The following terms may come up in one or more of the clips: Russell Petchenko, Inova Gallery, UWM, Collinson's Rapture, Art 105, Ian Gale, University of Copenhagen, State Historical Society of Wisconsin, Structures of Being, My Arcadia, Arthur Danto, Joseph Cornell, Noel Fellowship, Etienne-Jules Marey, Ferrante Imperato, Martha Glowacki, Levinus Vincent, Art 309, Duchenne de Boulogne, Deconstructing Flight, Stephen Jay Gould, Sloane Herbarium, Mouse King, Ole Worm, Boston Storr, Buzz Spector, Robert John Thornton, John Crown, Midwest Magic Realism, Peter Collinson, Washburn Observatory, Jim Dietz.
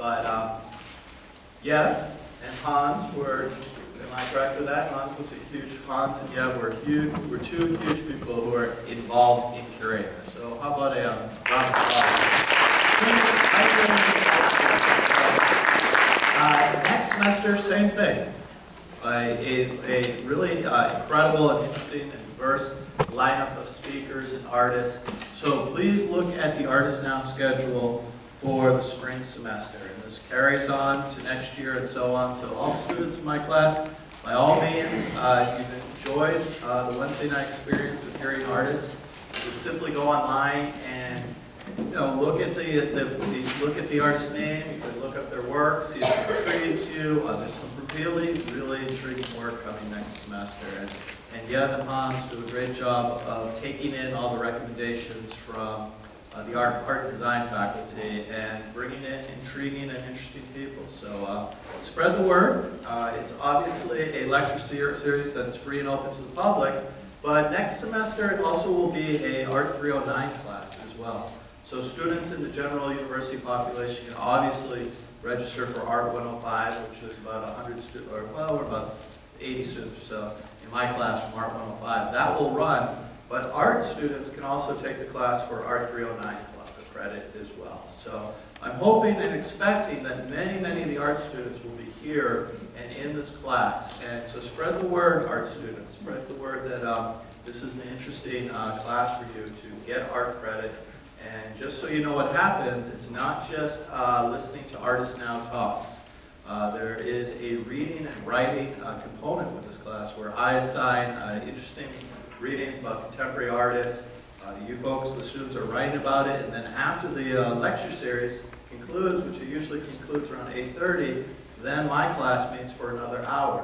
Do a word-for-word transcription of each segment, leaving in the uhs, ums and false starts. But um, Yev and Hans were, am I correct with that? Hans was a huge, Hans and Yev were huge, were two huge people who are involved in curating this. So how about a um, round of applause? Uh, next semester, same thing. Uh, a, a really uh, incredible and interesting and diverse lineup of speakers and artists. So please look at the Artists Now schedule for the spring semester. And this carries on to next year and so on. So all students in my class, by all means, uh, if you've enjoyed uh, the Wednesday night experience of hearing artists, you would simply go online and you know, look at the, the, the look at the artist's name, you can look up their work, see if it intrigues you. Uh, there's some really, really intriguing work coming next semester. And, and Yev and Hans do a great job of taking in all the recommendations from Uh, the art, art design faculty and bringing in intriguing and interesting people. So uh, spread the word. Uh, it's obviously a lecture ser series that's free and open to the public, but next semester it also will be a Art three oh nine class as well. So students in the general university population can obviously register for Art one oh five, which is about one hundred students, or well, we're about eighty students or so in my class from Art one oh five. That will run. But art students can also take the class for Art three oh nine credit as well. So I'm hoping and expecting that many, many of the art students will be here and in this class. And so spread the word, art students. Spread the word that um, this is an interesting uh, class for you to get art credit. And just so you know what happens, it's not just uh, listening to Artists Now talks. Uh, there is a reading and writing uh, component with this class where I assign uh, interesting readings about contemporary artists. Uh, you folks, the students, are writing about it, and then after the uh, lecture series concludes, which it usually concludes around eight thirty, then my class meets for another hour.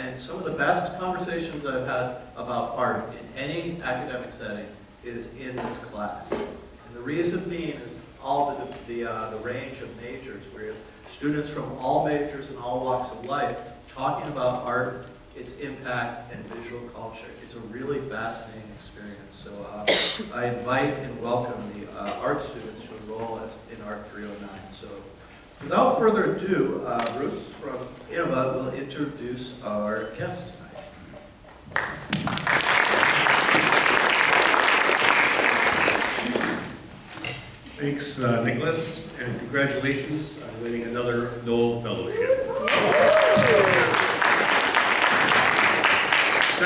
And some of the best conversations I've had about art in any academic setting is in this class. And the reason being is all the, the, uh, the range of majors, where you have students from all majors and all walks of life talking about art, its impact, and visual culture. It's a really fascinating experience. So uh, I invite and welcome the uh, art students to enroll as, in Art three oh nine. So without further ado, uh, Bruce from Inova will introduce our guest tonight. Thanks, uh, Nicholas, and congratulations on winning another Noel Fellowship.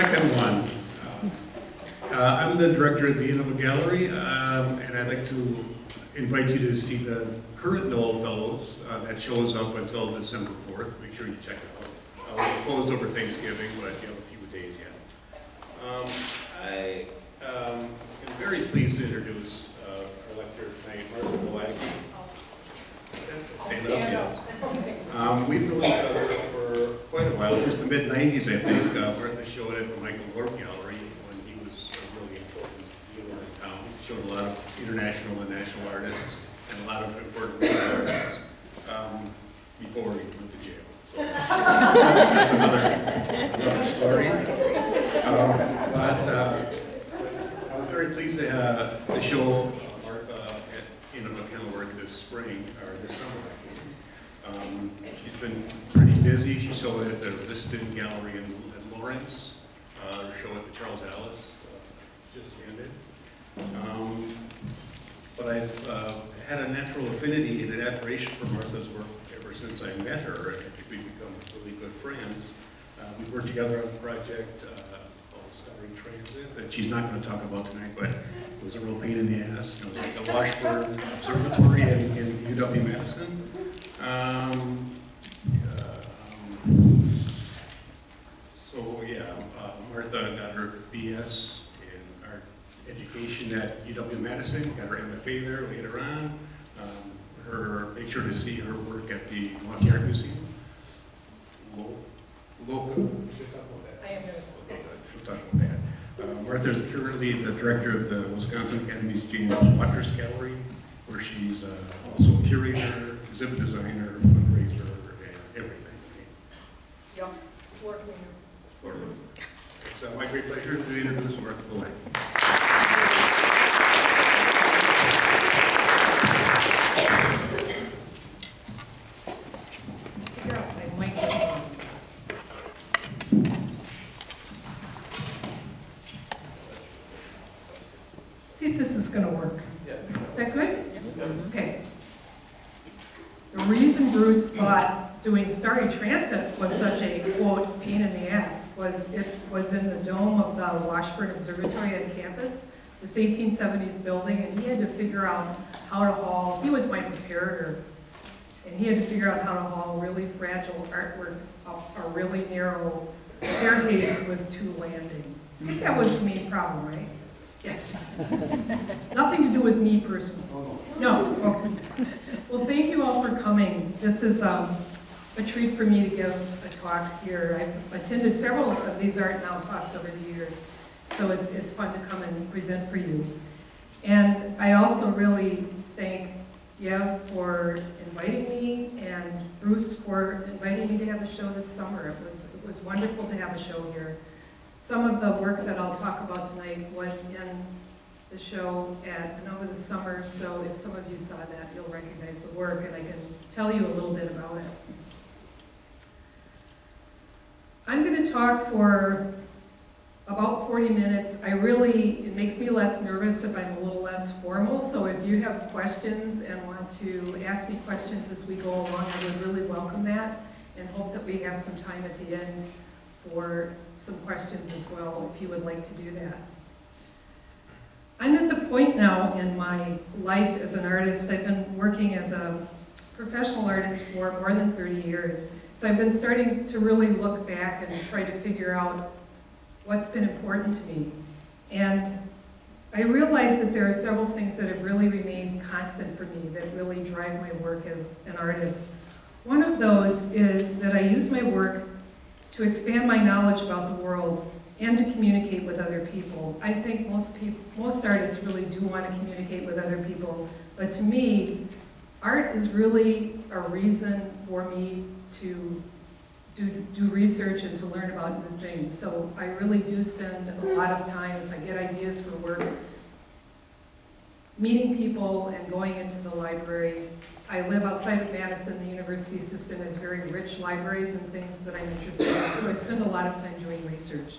Second one. Uh, I'm the director of the Inova Gallery, um, and I'd like to invite you to see the current Noel Fellows uh, that shows up until December fourth. Make sure you check it out. Uh, we're closed over Thanksgiving, but you have a few days yet. Um, I um, am very pleased to introduce uh, our lecturer tonight, Martha Glowacki. Stand up, yes. Um, we've known each other for quite a while, since the mid nineties, I think. Uh, Martha showed at the Michael Warp Gallery when he was a really important dealer in town. Showed a lot of international and national artists and a lot of important artists um, before he went to jail. So that's another, another story. Um, but uh, I was very pleased to, uh, to show uh, Martha at McKellar this spring, or this summer. Um, she's been pretty busy. She showed at the Visiting Gallery in, in Lawrence. Uh, her show at the Charles Alice uh, just ended. Um, but I've uh, had a natural affinity and an admiration for Martha's work ever since I met her, and we've become really good friends. Uh, we worked together on a project uh, called Starry Transit that she's not going to talk about tonight, but it was a real pain in the ass. It was at the Washburn Observatory in, in U W Madison. Um, uh, um, so yeah, uh, Martha got her B S in art education at U W Madison, got her M F A there later on. Um, her, make sure to see her work at the Milwaukee Art Museum. Local? Local? She'll talk about that. I am doing okay, she'll talk about that. Uh, Martha is currently the director of the Wisconsin Academy's James Watters Gallery, where she's uh, also a curator, exhibit designer, fundraiser, and everything. Yeah, floor cleaner. Floor cleaner. It's uh, my great pleasure to introduce Martha Glowacki. reason Bruce thought doing Starry Transit was such a, quote, pain in the ass was it was in the dome of the Washburn Observatory on campus, this eighteen seventies building, and he had to figure out how to haul, he was my comparator, and he had to figure out how to haul really fragile artwork up a really narrow staircase with two landings. I think that was the main problem, right? Yes. Nothing to do with me personally. No. Okay. Well, thank you all for coming. This is um, a treat for me to give a talk here. I've attended several of these Art Now talks over the years, so it's, it's fun to come and present for you. And I also really thank Yev for inviting me and Bruce for inviting me to have a show this summer. It was, it was wonderful to have a show here. Some of the work that I'll talk about tonight was in the show at Inova this summer, so if some of you saw that, you'll recognize the work, and I can tell you a little bit about it. I'm going to talk for about forty minutes. I really, it makes me less nervous if I'm a little less formal, so if you have questions and want to ask me questions as we go along, I would really welcome that, and hope that we have some time at the end for some questions as well, if you would like to do that. I'm at the point now in my life as an artist, I've been working as a professional artist for more than thirty years, so I've been starting to really look back and try to figure out what's been important to me. And I realize that there are several things that have really remained constant for me that really drive my work as an artist. One of those is that I use my work to expand my knowledge about the world and to communicate with other people. I think most people, most artists really do want to communicate with other people, but to me, art is really a reason for me to do, do research and to learn about new things. So I really do spend a lot of time, if I get ideas for work, meeting people and going into the library. I live outside of Madison. The university system has very rich libraries and things that I'm interested in, so I spend a lot of time doing research.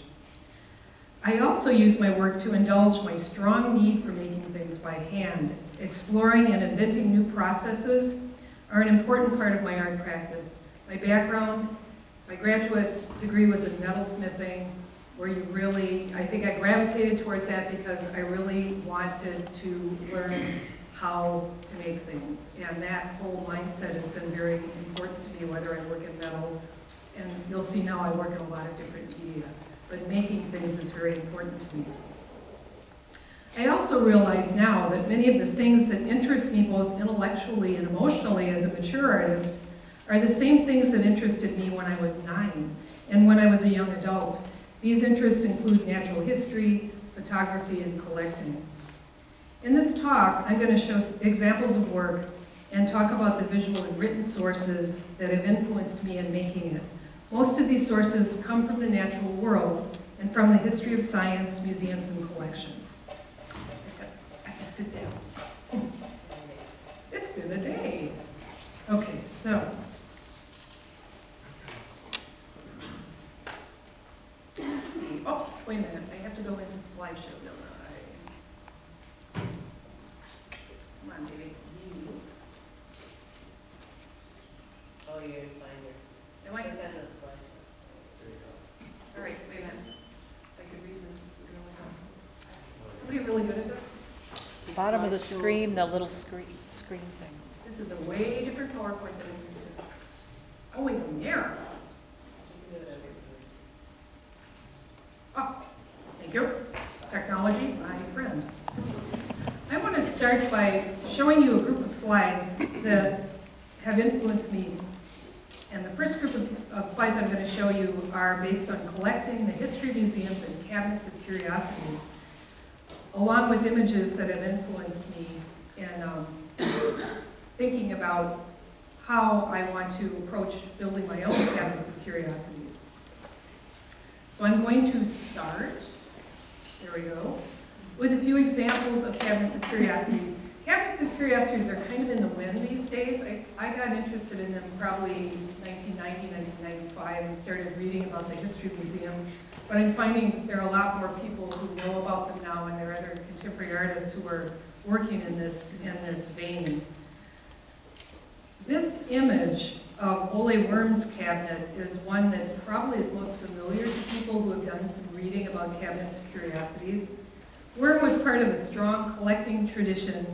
I also use my work to indulge my strong need for making things by hand. Exploring and inventing new processes are an important part of my art practice. My background, my graduate degree was in metalsmithing, where you really, I think I gravitated towards that because I really wanted to learn how to make things. And that whole mindset has been very important to me, whether I work in metal, and you'll see now I work in a lot of different media, but making things is very important to me. I also realize now that many of the things that interest me both intellectually and emotionally as a mature artist are the same things that interested me when I was nine and when I was a young adult. These interests include natural history, photography, and collecting. In this talk, I'm going to show examples of work and talk about the visual and written sources that have influenced me in making it. Most of these sources come from the natural world and from the history of science, museums, and collections. I have to, I have to sit down. It's been a day. Okay, so. Let's see. Oh, wait a minute. I have to go into slideshow, don't I? Come on, baby. Oh, you're in Finder. Am I? There you go. All right, wait a minute. If I could read this, this would really help. Is somebody really good at this? Bottom of the screen, the little screen screen thing. This is a way different PowerPoint than I used to. Oh, wait, I'm there. Oh, thank you. Technology, my friend. I want to start by showing you a group of slides that have influenced me. And the first group of, of slides I'm going to show you are based on collecting, the history of museums, and cabinets of curiosities, along with images that have influenced me in um, thinking about how I want to approach building my own cabinets of curiosities. So I'm going to start, here we go, with a few examples of cabinets of curiosities. Cabinets of curiosities are kind of in the wind these days. I, I got interested in them probably nineteen ninety, nineteen ninety-five, and started reading about the history of museums. But I'm finding there are a lot more people who know about them now, and there are other contemporary artists who are working in this, in this vein. This image of Ole Worm's cabinet is one that probably is most familiar to people who have done some reading about cabinets of curiosities. Worm was part of a strong collecting tradition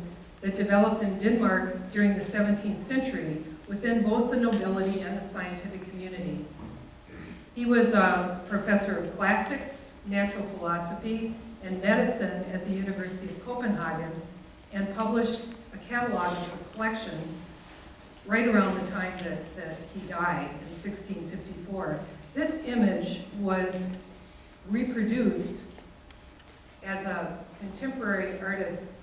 that developed in Denmark during the seventeenth century within both the nobility and the scientific community. He was a professor of classics, natural philosophy, and medicine at the University of Copenhagen, and published a catalog of the collection right around the time that, that he died in sixteen fifty-four. This image was reproduced as a contemporary artist's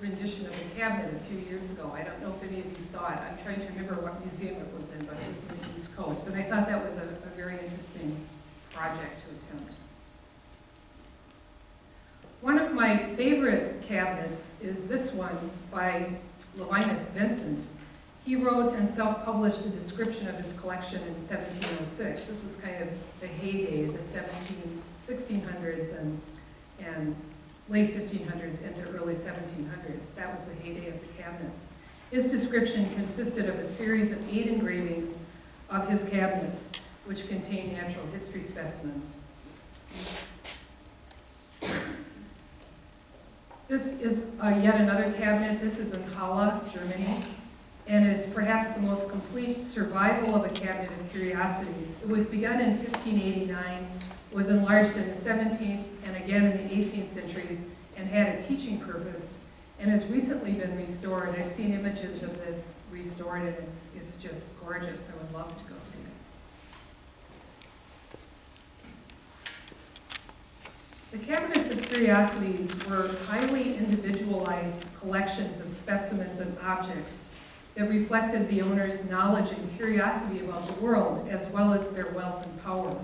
rendition of the cabinet a few years ago. I don't know if any of you saw it. I'm trying to remember what museum it was in, but it was in the East Coast. And I thought that was a, a very interesting project to attempt. One of my favorite cabinets is this one by Levinus Vincent. He wrote and self-published a description of his collection in seventeen oh six. This was kind of the heyday, the sixteen hundreds and, and late fifteen hundreds into early seventeen hundreds. That was the heyday of the cabinets. His description consisted of a series of eight engravings of his cabinets, which contained natural history specimens. This is uh, yet another cabinet. This is in Halle, Germany, and is perhaps the most complete survival of a cabinet of curiosities. It was begun in fifteen eighty-nine, was enlarged in the seventeenth and again in the eighteenth centuries, and had a teaching purpose, and has recently been restored. I've seen images of this restored, and it's, it's just gorgeous. I would love to go see it. The cabinets of curiosities were highly individualized collections of specimens and objects that reflected the owner's knowledge and curiosity about the world, as well as their wealth and power.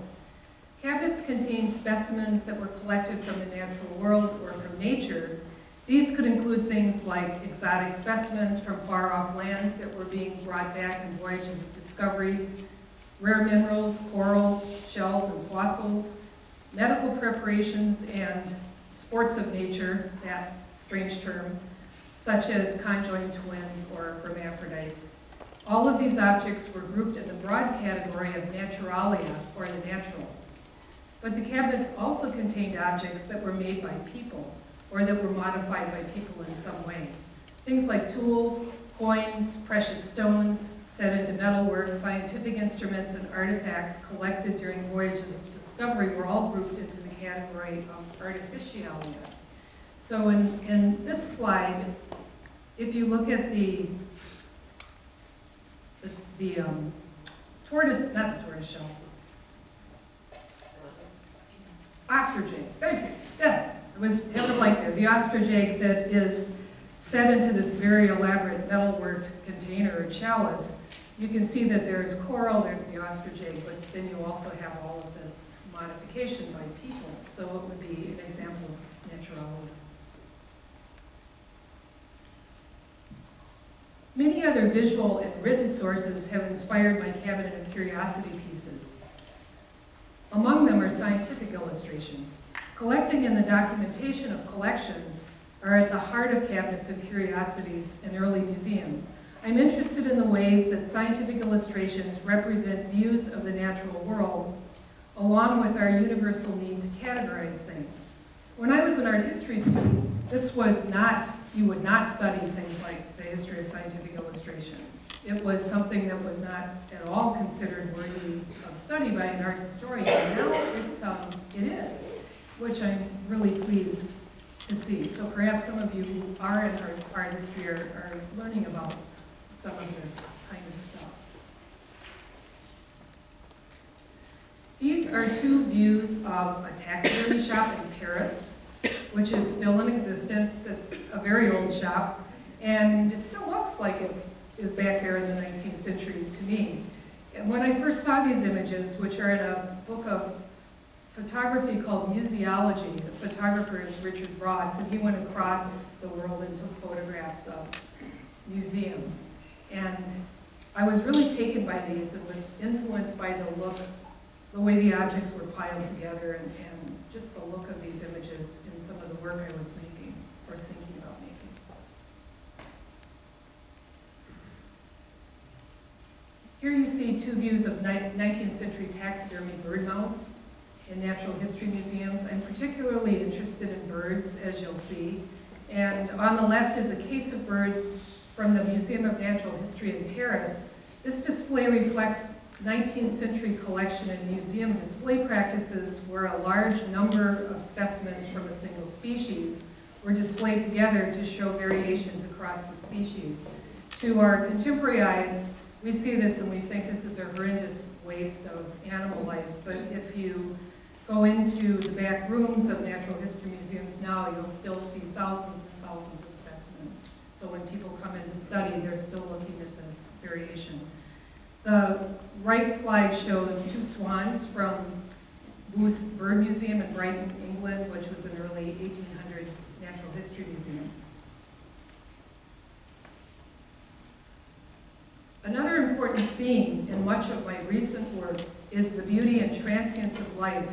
Cabinets contain specimens that were collected from the natural world or from nature. These could include things like exotic specimens from far-off lands that were being brought back in voyages of discovery, rare minerals, coral, shells, and fossils, medical preparations, and sports of nature, that strange term, such as conjoined twins or hermaphrodites. All of these objects were grouped in the broad category of naturalia, or the natural. But the cabinets also contained objects that were made by people, or that were modified by people in some way. Things like tools, coins, precious stones set into metalwork, scientific instruments, and artifacts collected during voyages of discovery were all grouped into the category of artificialia. So in, in this slide, if you look at the, the, the um, tortoise, not the tortoise shell, ostrich egg, thank you, yeah, I was able to blank there. The ostrich egg that is set into this very elaborate metalworked container or chalice, you can see that there's coral, there's the ostrich egg, but then you also have all of this modification by people. So it would be an example of naturality. Many other visual and written sources have inspired my cabinet of curiosity pieces. Among them are scientific illustrations. Collecting and the documentation of collections are at the heart of cabinets of curiosities and early museums. I'm interested in the ways that scientific illustrations represent views of the natural world, along with our universal need to categorize things. When I was an art history student, this was not, you would not study things like the history of scientific illustration. It was something that was not at all considered worthy of study by an art historian. Now it's, um, it is, which I'm really pleased to see. So perhaps some of you who are in art, art history are, are learning about some of this kind of stuff. These are two views of a taxidermy shop in Paris, which is still in existence. It's a very old shop, and it still looks like it is back there in the nineteenth century to me. And when I first saw these images, which are in a book of photography called Museology, the photographer is Richard Ross, and he went across the world and took photographs of museums. And I was really taken by these and was influenced by the look, the way the objects were piled together, and, and just the look of these images in some of the work I was making or thinking. Here you see two views of nineteenth century taxidermy bird mounts in natural history museums. I'm particularly interested in birds, as you'll see. And on the left is a case of birds from the Museum of Natural History in Paris. This display reflects nineteenth century collection and museum display practices where a large number of specimens from a single species were displayed together to show variations across the species. To our contemporary eyes, we see this and we think this is a horrendous waste of animal life, but if you go into the back rooms of natural history museums now, you'll still see thousands and thousands of specimens. So when people come in to study, they're still looking at this variation. The right slide shows two swans from Booth's Bird Museum in Brighton, England, which was an early eighteen hundreds natural history museum. Another important theme in much of my recent work is the beauty and transience of life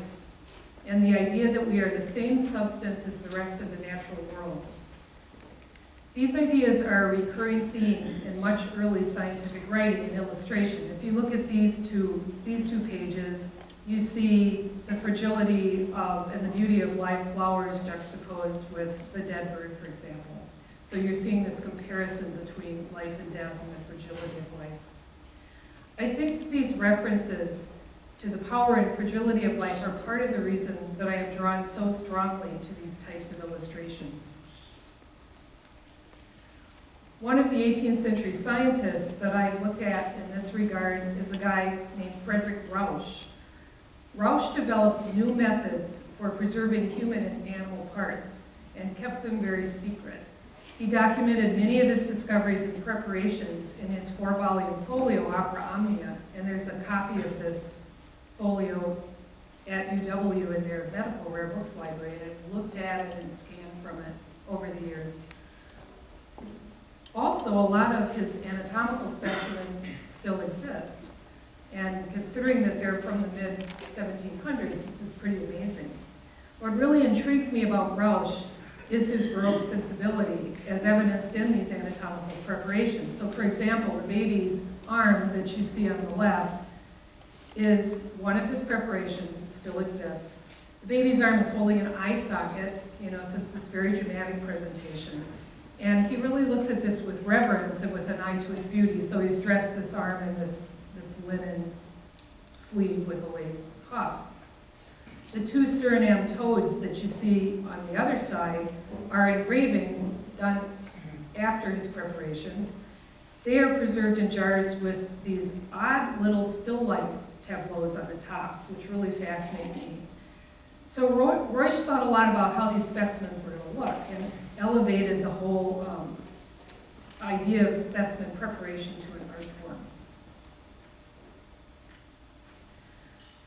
and the idea that we are the same substance as the rest of the natural world. These ideas are a recurring theme in much early scientific writing and illustration. If you look at these two, these two pages, you see the fragility of and the beauty of live flowers juxtaposed with the dead bird, for example. So you're seeing this comparison between life and death and the fragility of life. I think these references to the power and fragility of life are part of the reason that I have drawn so strongly to these types of illustrations. One of the eighteenth century scientists that I've looked at in this regard is a guy named Frederik Ruysch. Ruysch developed new methods for preserving human and animal parts and kept them very secret. He documented many of his discoveries and preparations in his four-volume folio, Opera Omnia, and there's a copy of this folio at U W in their medical rare books library, and I've looked at it and scanned from it over the years. Also, a lot of his anatomical specimens still exist, and considering that they're from the mid seventeen hundreds, this is pretty amazing. What really intrigues me about Ruysch is his Baroque sensibility as evidenced in these anatomical preparations. So for example, the baby's arm that you see on the left is one of his preparations. It still exists. The baby's arm is holding an eye socket, you know, since this very dramatic presentation. And he really looks at this with reverence and with an eye to its beauty. So he's dressed this arm in this, this linen sleeve with a lace cuff. The two Suriname toads that you see on the other side are engravings done after his preparations. They are preserved in jars with these odd little still life tableaus on the tops, which really fascinate me. So Ruysch thought a lot about how these specimens were going to look and elevated the whole um, idea of specimen preparation to an art form.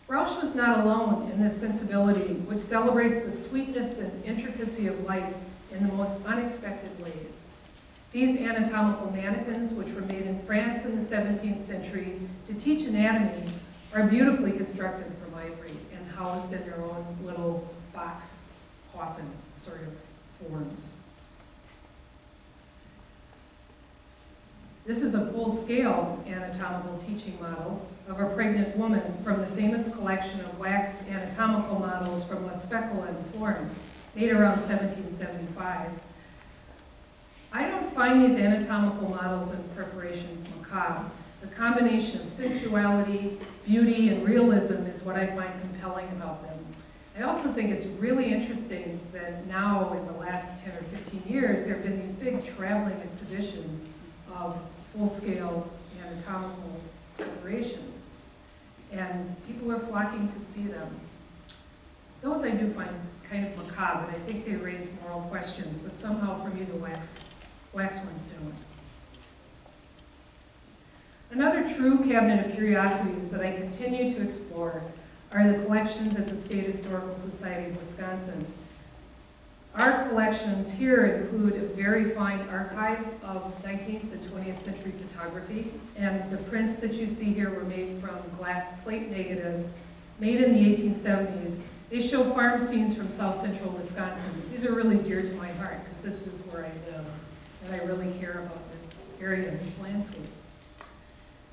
Ruysch was not alone in this sensibility, which celebrates the sweetness and intricacy of life in the most unexpected ways. These anatomical mannequins, which were made in France in the seventeenth century to teach anatomy, are beautifully constructed from ivory and housed in their own little box coffin sort of forms. This is a full-scale anatomical teaching model of a pregnant woman from the famous collection of wax anatomical models from La Speccola in Florence, made around seventeen seventy-five. I don't find these anatomical models and preparations macabre. The combination of sensuality, beauty, and realism is what I find compelling about them. I also think it's really interesting that now, in the last ten or fifteen years, there have been these big traveling exhibitions of full-scale anatomical preparations, and people are flocking to see them. Those I do find kind of macabre, and I think they raise moral questions, but somehow for me the wax, wax ones don't. Another true cabinet of curiosities that I continue to explore are the collections at the State Historical Society of Wisconsin. Our collections here include a very fine archive of nineteenth and twentieth century photography, and the prints that you see here were made from glass plate negatives made in the eighteen seventies. They show farm scenes from south central Wisconsin. These are really dear to my heart because this is where I live, and I really care about this area and this landscape.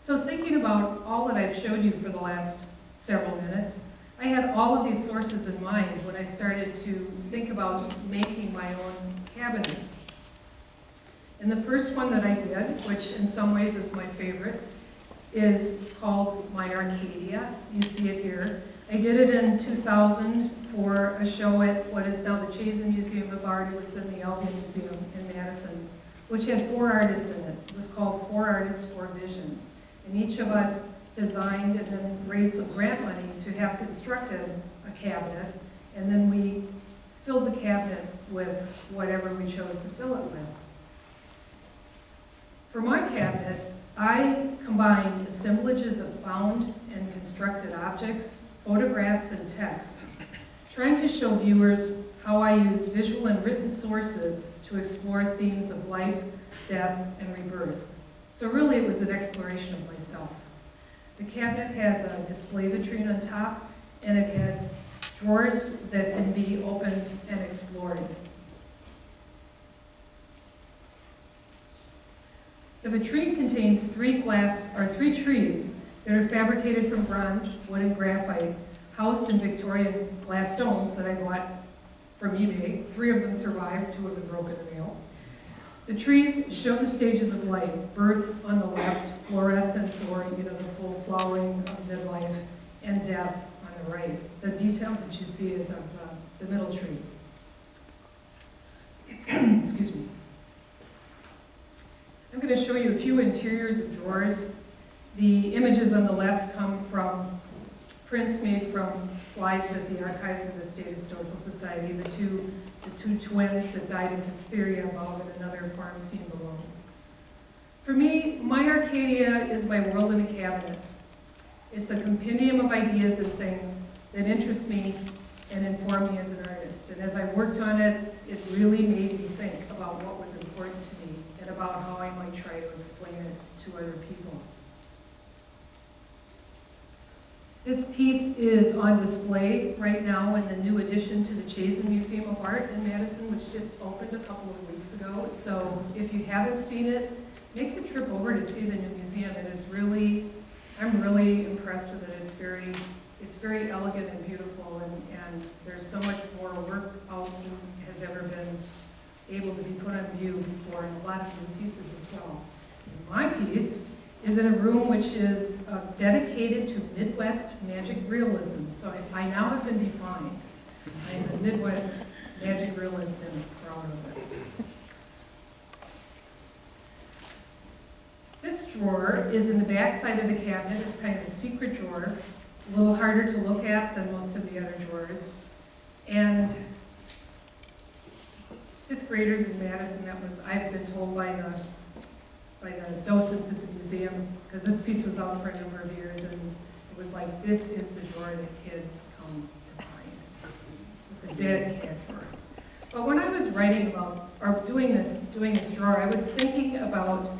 So thinking about all that I've showed you for the last several minutes, I had all of these sources in mind when I started to think about making my own cabinets. And the first one that I did, which in some ways is my favorite, is called My Arcadia. You see it here. I did it in two thousand for a show at what is now the Chazen Museum of Art. It was in the Albion Museum in Madison, which had four artists in it. It was called Four Artists, Four Visions. And each of us designed and then raised some grant money to have constructed a cabinet. And then we filled the cabinet with whatever we chose to fill it with. For my cabinet, I combined assemblages of found and constructed objects, photographs, and text, trying to show viewers how I use visual and written sources to explore themes of life, death, and rebirth. So really, it was an exploration of myself. The cabinet has a display vitrine on top, and it has drawers that can be opened and explored. The vitrine contains three glass, or three trees that are fabricated from bronze, wood, and graphite, housed in Victorian glass domes that I bought from eBay. Three of them survived, two have been broken in the mail. The trees show the stages of life: birth on the left, fluorescence, or you know, the full flowering of midlife, and death on the right. The detail that you see is of uh, the middle tree. Excuse me. I'm going to show you a few interiors of drawers. The images on the left come from prints made from slides at the Archives of the State Historical Society, the two, the two twins that died of diphtheria while in another farm scene below. For me, My Arcadia is my world in a cabinet. It's a compendium of ideas and things that interest me and inform me as an artist. And as I worked on it, it really made me think about what was important to me and about how I might try to explain it to other people. This piece is on display right now in the new addition to the Chazen Museum of Art in Madison, which just opened a couple of weeks ago. So if you haven't seen it, make the trip over to see the new museum. It is really, I'm really impressed with it. It's very, it's very elegant and beautiful, and, and there's so much more work out than has ever been able to be put on view before, and a lot of new pieces as well. And my piece is in a room which is uh, dedicated to Midwest magic realism. So I, I now have been defined. I am a Midwest magic realist and proud of it. This drawer is in the back side of the cabinet. It's kind of a secret drawer, a little harder to look at than most of the other drawers. And fifth graders in Madison, that was, I've been told by the by the docents at the museum, because this piece was out for a number of years, and it was like, this is the drawer that kids come to find. It's a dead cat drawer. But when I was writing about, or doing this, doing this drawer, I was thinking about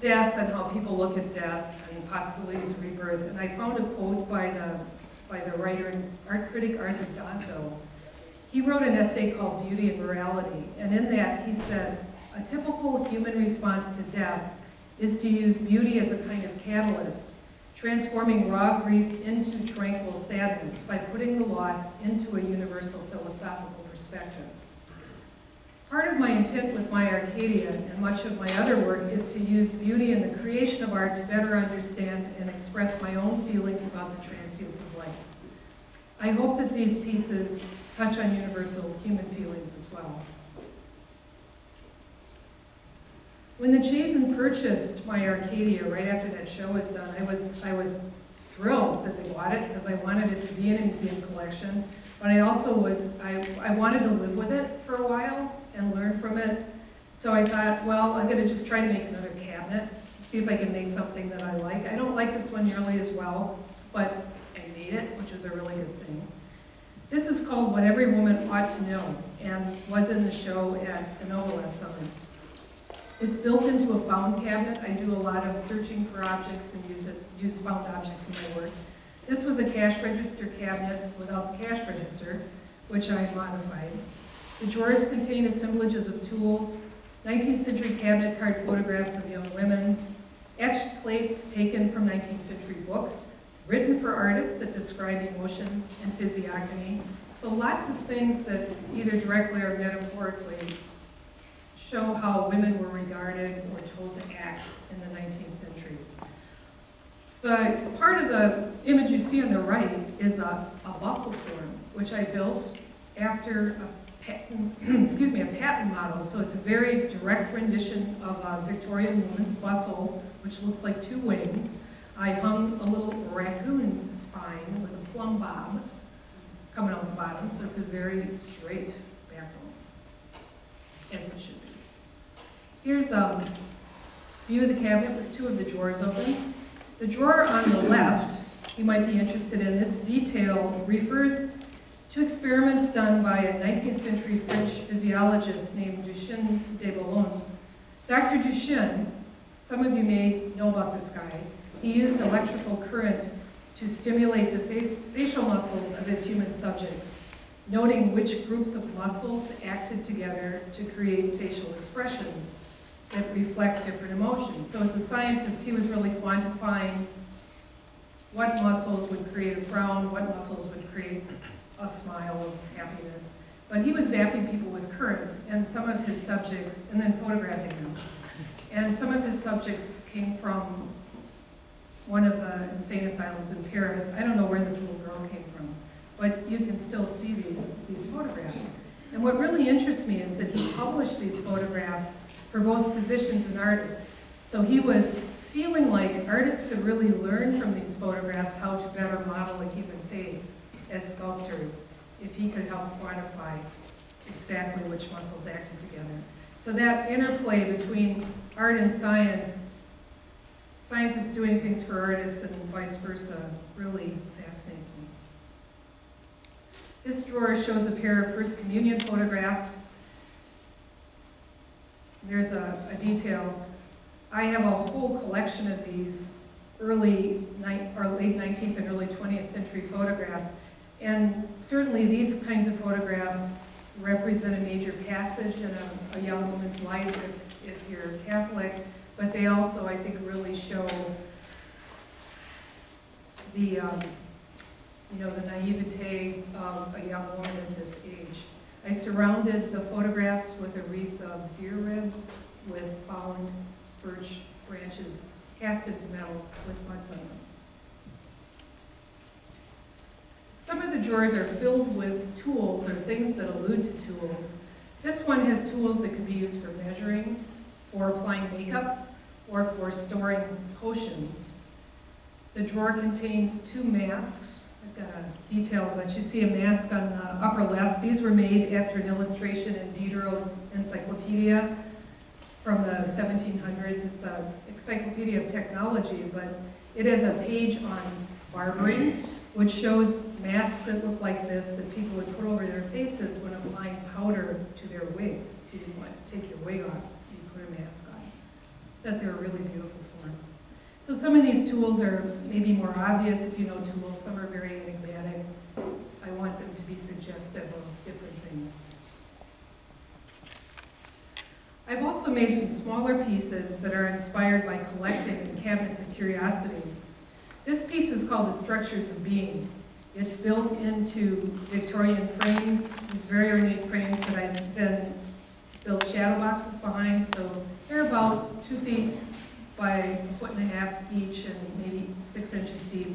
death and how people look at death and possibilities of rebirth. And I found a quote by the, by the writer and art critic Arthur Danto. He wrote an essay called Beauty and Morality, and in that he said, a typical human response to death is to use beauty as a kind of catalyst, transforming raw grief into tranquil sadness by putting the loss into a universal philosophical perspective. Part of my intent with My Arcadia and much of my other work is to use beauty in the creation of art to better understand and express my own feelings about the transience of life. I hope that these pieces touch on universal human feelings as well. When the Chazen purchased My Arcadia right after that show was done, I was, I was thrilled that they bought it because I wanted it to be in a museum collection, but I also was, I, I wanted to live with it for a while and learn from it. So I thought, well, I'm gonna just try to make another cabinet, see if I can make something that I like. I don't like this one nearly as well, but I made it, which was a really good thing. This is called What Every Woman Ought to Know and was in the show at Inova last summer. It's built into a found cabinet. I do a lot of searching for objects and use, it, use found objects in my work. This was a cash register cabinet without the cash register, which I modified. The drawers contain assemblages of tools, nineteenth century cabinet card photographs of young women, etched plates taken from nineteenth century books, written for artists that describe emotions and physiognomy. So lots of things that either directly or metaphorically show how women were regarded or told to act in the nineteenth century. The part of the image you see on the right is a, a bustle form, which I built after a patent, excuse me, a patent model. So it's a very direct rendition of a Victorian woman's bustle, which looks like two wings. I hung a little raccoon spine with a plumb bob coming out the bottom, so it's a very straight backbone, as it should be. Here's a view of the cabinet with two of the drawers open. The drawer on the left, you might be interested in this detail, refers to experiments done by a nineteenth century French physiologist named Duchenne de Boulogne. Doctor Duchenne, some of you may know about this guy, he used electrical current to stimulate the face, facial muscles of his human subjects, noting which groups of muscles acted together to create facial expressions that reflect different emotions. So as a scientist, he was really quantifying what muscles would create a frown, what muscles would create a smile of happiness. But he was zapping people with current, and some of his subjects, and then photographing them. And some of his subjects came from one of the insane asylums in Paris. I don't know where this little girl came from, but you can still see these, these photographs. And what really interests me is that he published these photographs for both physicians and artists. So he was feeling like artists could really learn from these photographs how to better model a human face as sculptors, if he could help quantify exactly which muscles acted together. So that interplay between art and science, scientists doing things for artists and vice versa, really fascinates me. This drawer shows a pair of First Communion photographs. There's a, a detail. I have a whole collection of these early or late nineteenth and early twentieth century photographs. And certainly these kinds of photographs represent a major passage in a, a young woman's life if, if you're Catholic, but they also, I think, really show the, um, you know, the naivete of a young woman at this age. I surrounded the photographs with a wreath of deer ribs with bound birch branches casted to metal with mutts on them. Some of the drawers are filled with tools or things that allude to tools. This one has tools that can be used for measuring, for applying makeup, or for storing potions. The drawer contains two masks. Uh, detail that you see a mask on the upper left. These were made after an illustration in Diderot's encyclopedia from the seventeen hundreds. It's an encyclopedia of technology, but it has a page on barbering, which shows masks that look like this that people would put over their faces when applying powder to their wigs. If you didn't want to take your wig off, you put a mask on. That they're really beautiful forms. So some of these tools are maybe more obvious if you know tools. Some are very enigmatic. I want them to be suggestive of different things. I've also made some smaller pieces that are inspired by collecting in cabinets of curiosities. This piece is called The Structures of Being. It's built into Victorian frames, these very ornate frames that I've then built shadow boxes behind. So they're about two feet by a foot and a half each and maybe six inches deep.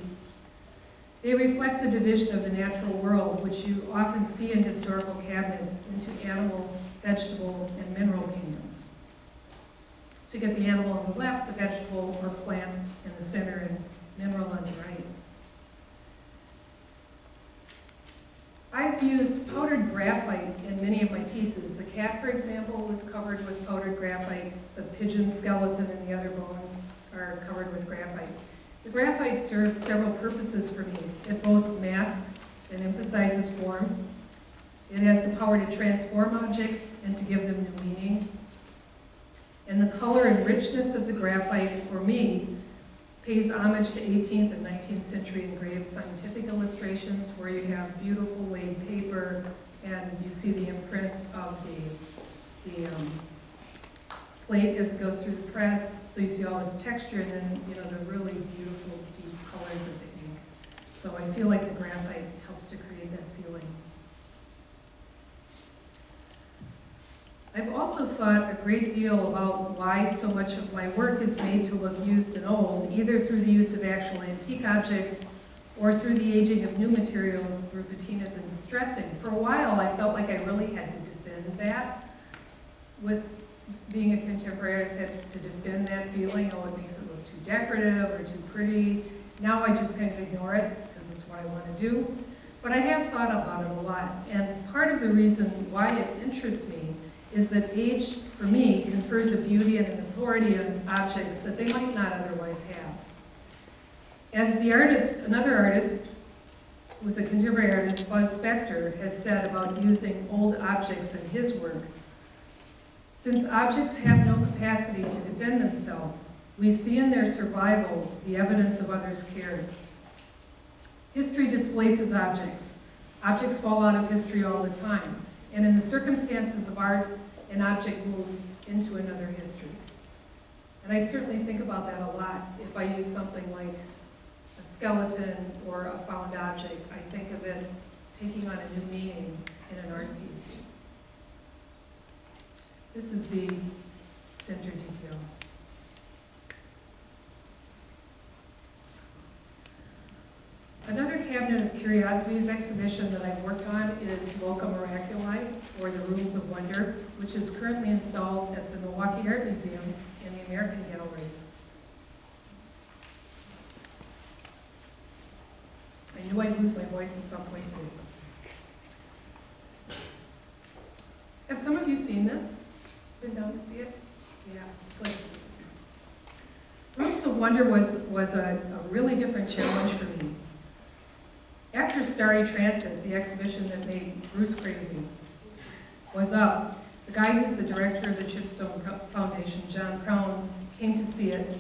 They reflect the division of the natural world, which you often see in historical cabinets, into animal, vegetable, and mineral kingdoms. So you get the animal on the left, the vegetable or plant in the center, and mineral on the right. I've used powdered graphite in many of my pieces. The cat, for example, was covered with powdered graphite. The pigeon skeleton and the other bones are covered with graphite. The graphite serves several purposes for me. It both masks and emphasizes form. It has the power to transform objects and to give them new meaning. And the color and richness of the graphite, for me, pays homage to eighteenth and nineteenth century engraved scientific illustrations where you have beautiful laid paper and you see the imprint of the, the um, plate as it goes through the press, so you see all this texture and then, you know, the really beautiful deep colors of the ink. So I feel like the graphite helps to create that feeling. I've also thought a great deal about why so much of my work is made to look used and old, either through the use of actual antique objects or through the aging of new materials through patinas and distressing. For a while, I felt like I really had to defend that. With being a contemporary artist, I had to defend that feeling, oh, it makes it look too decorative or too pretty. Now I just kind of ignore it because it's what I want to do. But I have thought about it a lot, and part of the reason why it interests me is that age, for me, confers a beauty and an authority on objects that they might not otherwise have. As the artist, another artist, who was a contemporary artist, Buzz Spector, has said about using old objects in his work, since objects have no capacity to defend themselves, we see in their survival the evidence of others' care. History displaces objects. Objects fall out of history all the time. And in the circumstances of art, an object moves into another history. And I certainly think about that a lot. If I use something like a skeleton or a found object, I think of it taking on a new meaning in an art piece. This is the center detail. Another Cabinet of Curiosities exhibition that I've worked on is Loca Miraculi, or the Rooms of Wonder, which is currently installed at the Milwaukee Art Museum and the American Galleries. I knew I'd lose my voice at some point today. Have some of you seen this? Been down to see it? Yeah, good. Rooms of Wonder was, was a, a really different challenge for me. After Starry Transit, the exhibition that made Bruce crazy, was up, the guy who's the director of the Chipstone Foundation, John Crown, came to see it.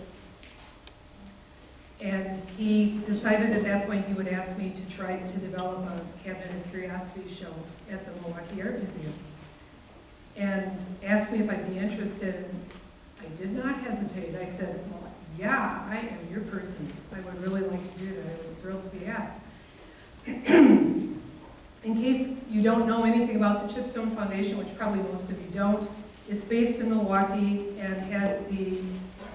And he decided at that point he would ask me to try to develop a Cabinet of Curiosities show at the Milwaukee Art Museum. And asked me if I'd be interested. I did not hesitate. I said, well, yeah, I am your person. I would really like to do that. I was thrilled to be asked. In case you don't know anything about the Chipstone Foundation, which probably most of you don't, it's based in Milwaukee and has the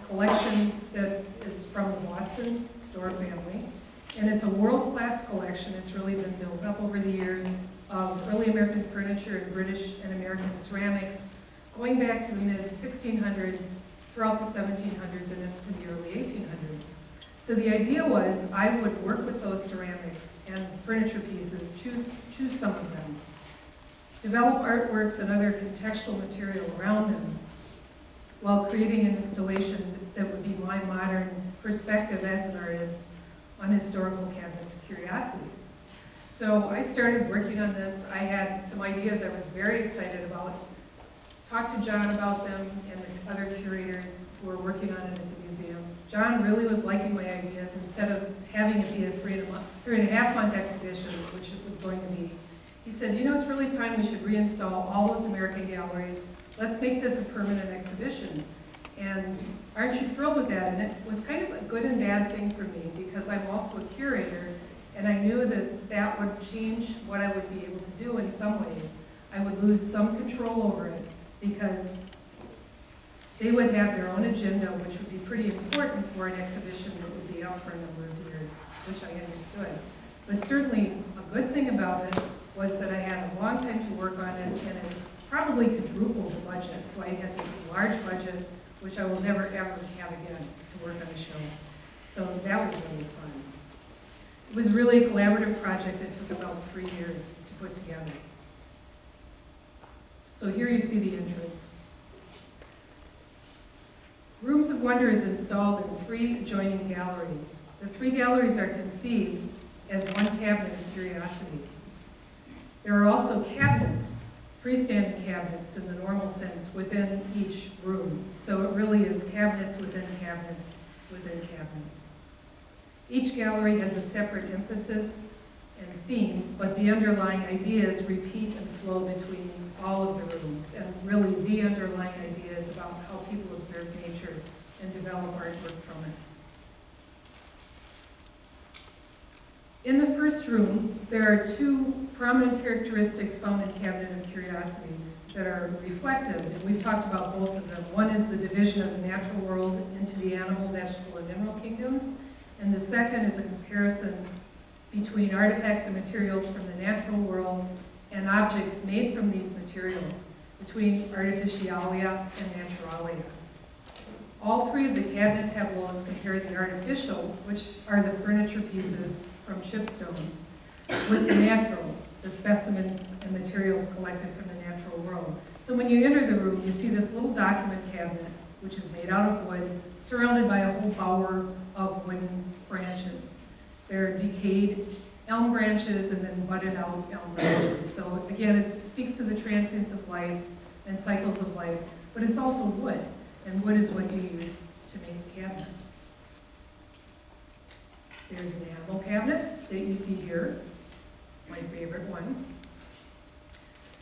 collection that is from the Boston Storr family. And it's a world-class collection. It's really been built up over the years of early American furniture and British and American ceramics, going back to the mid sixteen hundreds, throughout the seventeen hundreds, and into the early eighteen hundreds. So the idea was I would work with those ceramics and furniture pieces, choose, choose some of them, develop artworks and other contextual material around them, while creating an installation that would be my modern perspective as an artist on historical cabinets of curiosities. So I started working on this. I had some ideas I was very excited about, talked to John about them and the other curators who were working on it at the museum. John really was liking my ideas. Instead of having it be a three and a, month, three and a half month exhibition, which it was going to be, he said, you know, it's really time we should reinstall all those American galleries. Let's make this a permanent exhibition. And aren't you thrilled with that? And it was kind of a good and bad thing for me because I'm also a curator, and I knew that that would change what I would be able to do in some ways. I would lose some control over it because they would have their own agenda, which would be pretty important for an exhibition that would be out for a number of years, which I understood. But certainly a good thing about it was that I had a long time to work on it, and it probably quadrupled the budget. So I had this large budget, which I will never ever have again to work on a show. So that was really fun. It was really a collaborative project that took about three years to put together. So here you see the entrance. Rooms of Wonder is installed in three adjoining galleries. The three galleries are conceived as one cabinet of curiosities. There are also cabinets, freestanding cabinets in the normal sense, within each room. So it really is cabinets within cabinets within cabinets. Each gallery has a separate emphasis and theme, but the underlying ideas repeat and flow between all of the rooms, and really the underlying ideas about how people observe nature and develop artwork from it. In the first room, there are two prominent characteristics found in Cabinet of Curiosities that are reflected, and we've talked about both of them. One is the division of the natural world into the animal, vegetable, and mineral kingdoms, and the second is a comparison between artifacts and materials from the natural world and objects made from these materials, between artificialia and naturalia. All three of the cabinet tableaus compare the artificial, which are the furniture pieces from Chipstone, with the natural, the specimens and materials collected from the natural world. So when you enter the room, you see this little document cabinet, which is made out of wood, surrounded by a whole bower of wooden branches. There are decayed elm branches and then budded out elm branches. So again, it speaks to the transience of life and cycles of life, but it's also wood, and wood is what you use to make cabinets. There's an animal cabinet that you see here, my favorite one.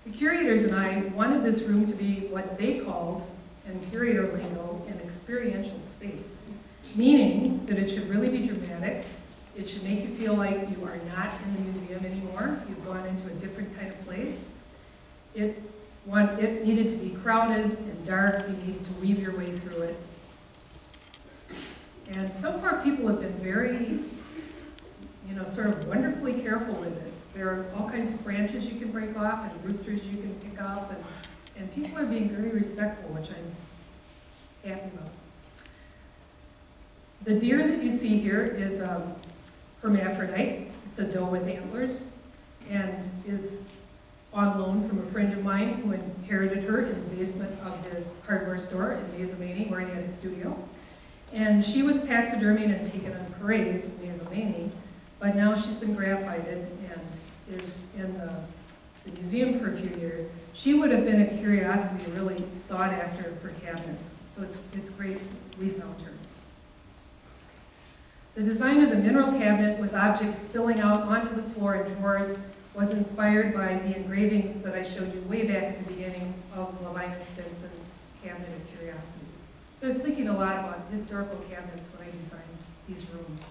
The curators and I wanted this room to be what they called, in curator lingo, an experiential space, meaning that it should really be dramatic. It should make you feel like you are not in the museum anymore. You've gone into a different kind of place. It, want, it needed to be crowded and dark. You needed to weave your way through it. And so far, people have been very, you know, sort of wonderfully careful with it. There are all kinds of branches you can break off and roosters you can pick up. And, and people are being very respectful, which I'm happy about. The deer that you see here is um, hermaphrodite. It's a doe with antlers and is on loan from a friend of mine who inherited her in the basement of his hardware store in Mazomanie, where he had his studio. And she was taxidermied and taken on parades in Mazomanie, but now she's been graphited and is in the, the museum for a few years. She would have been a curiosity really sought after for cabinets, so it's, it's great we found her. The design of the mineral cabinet with objects spilling out onto the floor and drawers was inspired by the engravings that I showed you way back at the beginning of Levinus Vincent's Cabinet of Curiosities. So I was thinking a lot about historical cabinets when I designed these rooms.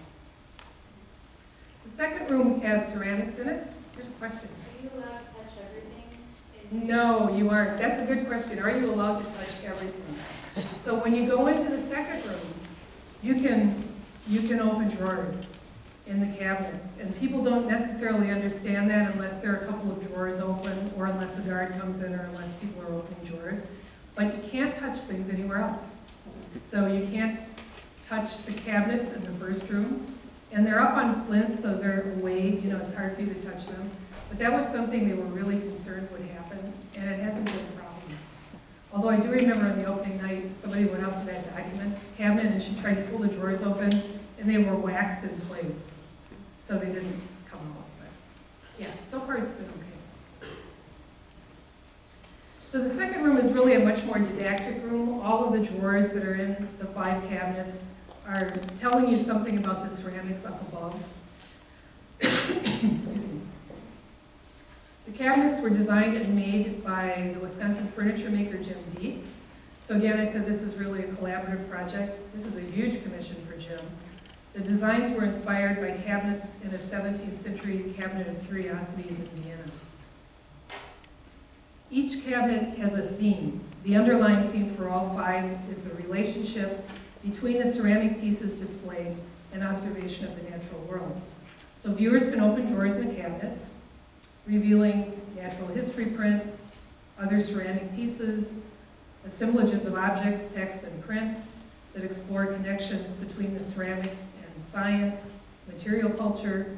The second room has ceramics in it. Here's a question. Are you allowed to touch everything? No, you aren't. That's a good question. Are you allowed to touch everything? So when you go into the second room, you can You can open drawers in the cabinets, and people don't necessarily understand that unless there are a couple of drawers open, or unless a guard comes in, or unless people are opening drawers. But you can't touch things anywhere else. So you can't touch the cabinets in the first room, and they're up on plinths, so they're away, you know, it's hard for you to touch them. But that was something they were really concerned would happen, and it hasn't been a problem. Although I do remember on the opening night, somebody went out to that document cabinet and she tried to pull the drawers open, and they were waxed in place, so they didn't come out. But yeah, so far it's been okay. So the second room is really a much more didactic room. All of the drawers that are in the five cabinets are telling you something about the ceramics up above. Excuse me. The cabinets were designed and made by the Wisconsin furniture maker Jim Dietz. So again, I said this was really a collaborative project. This is a huge commission for Jim. The designs were inspired by cabinets in a seventeenth century cabinet of curiosities in Vienna. Each cabinet has a theme. The underlying theme for all five is the relationship between the ceramic pieces displayed and observation of the natural world. So viewers can open drawers in the cabinets, revealing natural history prints, other ceramic pieces, assemblages of objects, text, and prints that explore connections between the ceramics and science, material culture,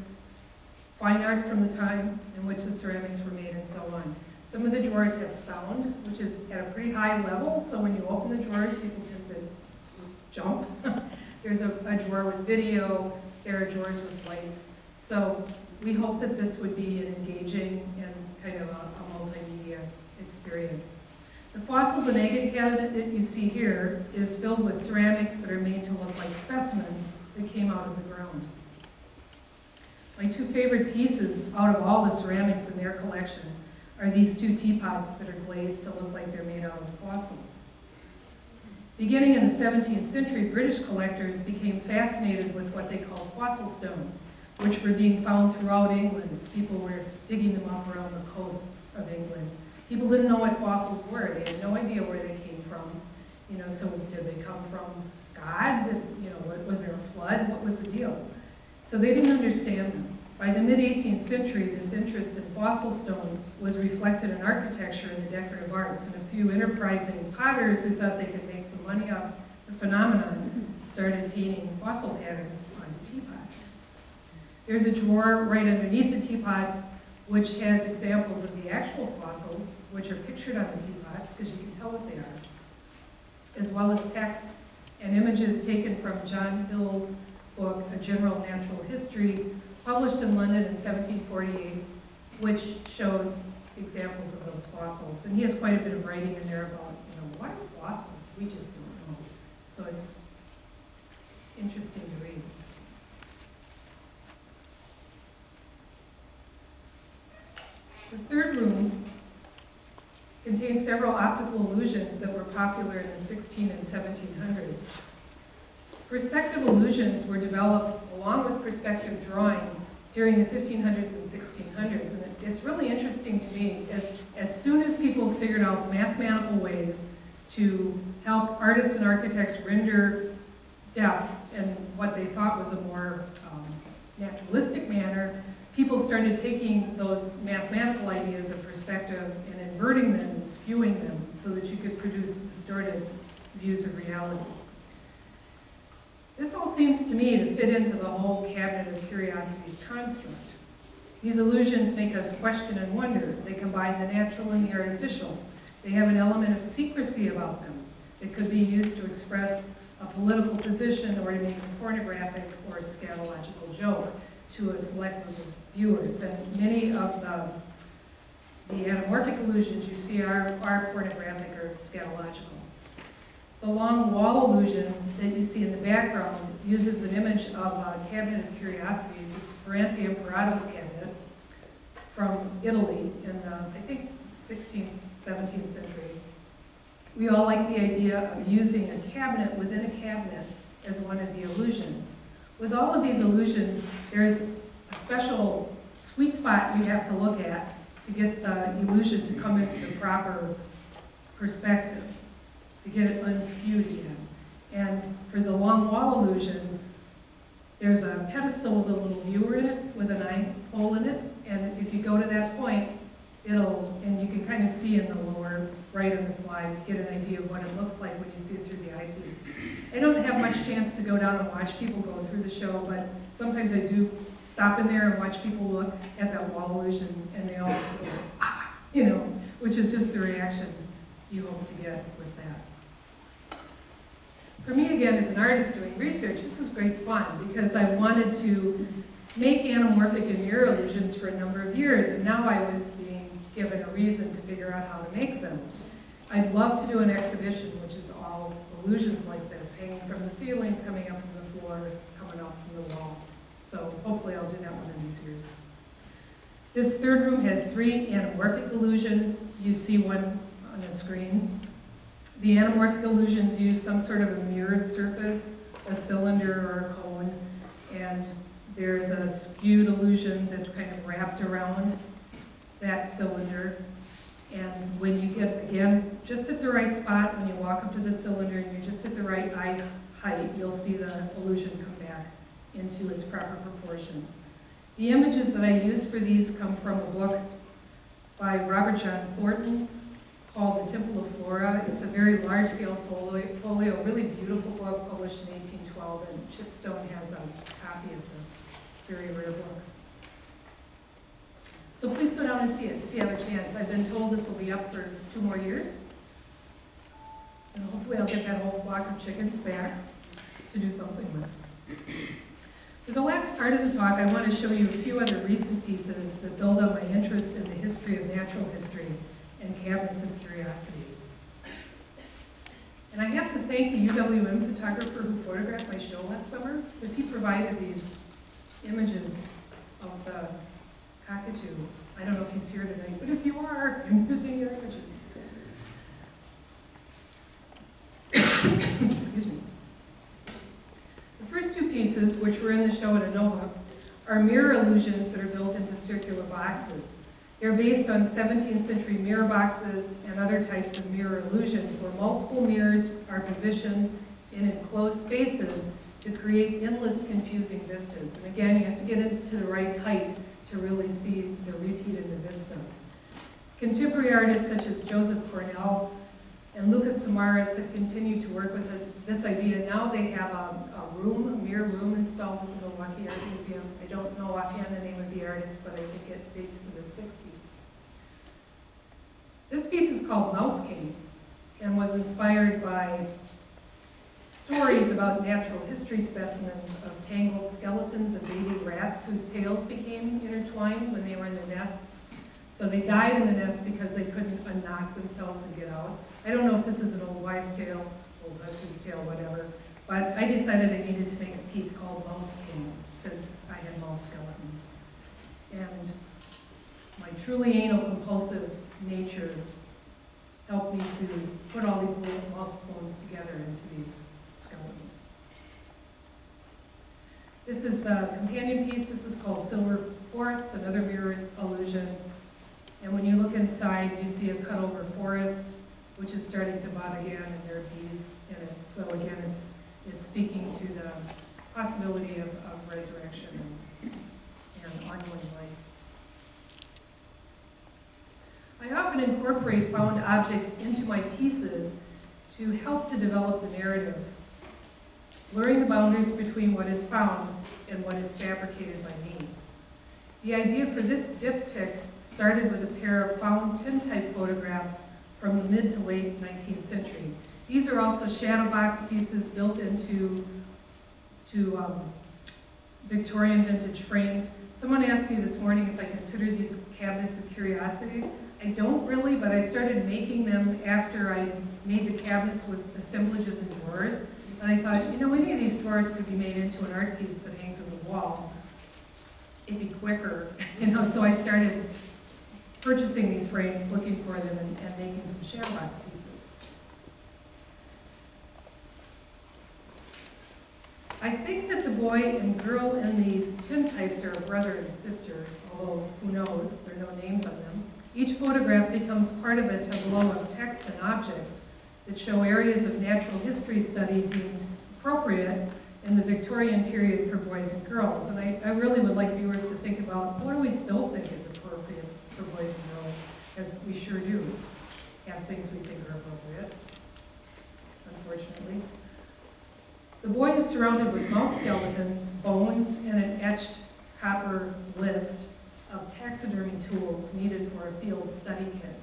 fine art from the time in which the ceramics were made, and so on. Some of the drawers have sound, which is at a pretty high level, so when you open the drawers, people tend to jump. There's a, a drawer with video, there are drawers with lights. So we hope that this would be an engaging and kind of a, a multimedia experience. The fossils and agate cabinet that you see here is filled with ceramics that are made to look like specimens that came out of the ground. My two favorite pieces out of all the ceramics in their collection are these two teapots that are glazed to look like they're made out of fossils. Beginning in the seventeenth century, British collectors became fascinated with what they called fossil stones, which were being found throughout England as people were digging them up around the coasts of England. People didn't know what fossils were. They had no idea where they came from. You know, so did they come from God? Did, you know, was there a flood? What was the deal? So they didn't understand them. By the mid eighteenth century, this interest in fossil stones was reflected in architecture and the decorative arts, and a few enterprising potters who thought they could make some money off the phenomenon started painting fossil patterns onto teapots. There's a drawer right underneath the teapots which has examples of the actual fossils, which are pictured on the teapots, because you can tell what they are, as well as text and images taken from John Hill's book, A General Natural History, published in London in seventeen forty-eight, which shows examples of those fossils. And he has quite a bit of writing in there about, you know, why fossils? We just don't know. So it's interesting to read. The third room contains several optical illusions that were popular in the sixteen and seventeen hundreds. Perspective illusions were developed along with perspective drawing during the fifteen hundreds and sixteen hundreds. And it's really interesting to me, as, as soon as people figured out mathematical ways to help artists and architects render depth in what they thought was a more um, naturalistic manner, people started taking those mathematical ideas of perspective and inverting them and skewing them so that you could produce distorted views of reality. This all seems to me to fit into the whole cabinet of curiosities construct. These illusions make us question and wonder. They combine the natural and the artificial. They have an element of secrecy about them that could be used to express a political position or to make a pornographic or scatological joke to a select group of viewers. And many of the, the anamorphic illusions you see are, are pornographic or scatological. The long wall illusion that you see in the background uses an image of a cabinet of curiosities. It's Ferrante Imperato's cabinet from Italy in the, I think, sixteenth, seventeenth century. We all like the idea of using a cabinet within a cabinet as one of the illusions. With all of these illusions, there's a special sweet spot you have to look at to get the illusion to come into the proper perspective, to get it unskewed again. And for the long wall illusion, there's a pedestal with a little viewer in it, with an eye hole in it, and if you go to that point, it'll, and you can kind of see in the lower right on the slide, get an idea of what it looks like when you see it through the eyepiece. I don't have much chance to go down and watch people go through the show, but sometimes I do stop in there and watch people look at that wall illusion, and they all go, ah, you know, which is just the reaction you hope to get with that. For me, again, as an artist doing research, this was great fun, because I wanted to make anamorphic and mirror illusions for a number of years, and now I was being given a reason to figure out how to make them. I'd love to do an exhibition which is all illusions like this, hanging from the ceilings, coming up from the floor, coming up from the wall. So hopefully I'll do that one of these years. This third room has three anamorphic illusions. You see one on the screen. The anamorphic illusions use some sort of a mirrored surface, a cylinder or a cone, and there's a skewed illusion that's kind of wrapped around that cylinder. And when you get, again, just at the right spot, when you walk up to the cylinder and you're just at the right eye height, you'll see the illusion come back into its proper proportions. The images that I use for these come from a book by Robert John Thornton called The Temple of Flora. It's a very large-scale folio, really beautiful book published in eighteen twelve, and Chipstone has a copy of this very rare book. So please go down and see it if you have a chance. I've been told this will be up for two more years. And hopefully I'll get that whole flock of chickens back to do something with. For the last part of the talk, I want to show you a few other recent pieces that build on my interest in the history of natural history and cabinets of curiosities. And I have to thank the U W M photographer who photographed my show last summer, because he provided these images of the cockatoo. I don't know if he's here tonight, but if you are, I'm using your images. Excuse me. The first two pieces, which were in the show at Inova, are mirror illusions that are built into circular boxes. They're based on seventeenth century mirror boxes and other types of mirror illusions where multiple mirrors are positioned in enclosed spaces to create endless confusing vistas. And again, you have to get it to the right height to really see the repeat in the vista. Contemporary artists such as Joseph Cornell and Lucas Samaras have continued to work with this, this idea. Now they have a, a room, a mirror room installed at the Milwaukee Art Museum. I don't know offhand the name of the artist, but I think it dates to the sixties. This piece is called Mouse King and was inspired by stories about natural history specimens of tangled skeletons of baby rats whose tails became intertwined when they were in the nests. So they died in the nest because they couldn't unknock themselves and get out. I don't know if this is an old wives' tale, old husband's tale, whatever, but I decided I needed to make a piece called Mouse King since I had mouse skeletons. And my truly anal compulsive nature helped me to put all these little mouse bones together into these skeletons. This is the companion piece. This is called Silver Forest, another mirror illusion. And when you look inside, you see a cutover forest, which is starting to bud again, and there are bees in it. So again, it's, it's speaking to the possibility of, of resurrection and, and ongoing life. I often incorporate found objects into my pieces to help to develop the narrative, blurring the boundaries between what is found and what is fabricated by me. The idea for this diptych started with a pair of found tintype photographs from the mid to late nineteenth century. These are also shadow box pieces built into to, um, Victorian vintage frames. Someone asked me this morning if I considered these cabinets of curiosities. I don't really, but I started making them after I made the cabinets with assemblages and drawers. And I thought, you know, any of these drawers could be made into an art piece that hangs on the wall. It'd be quicker, you know, so I started purchasing these frames, looking for them, and, and making some shadow box pieces. I think that the boy and girl in these tintypes are a brother and sister, although who knows, there are no names on them. Each photograph becomes part of a tableau of text and objects that show areas of natural history study deemed appropriate in the Victorian period for boys and girls. And I, I really would like viewers to think about what do we still think is appropriate for boys and girls, as we sure do have things we think are appropriate, unfortunately. The boy is surrounded with mouse skeletons, bones, and an etched copper list of taxidermy tools needed for a field study kit.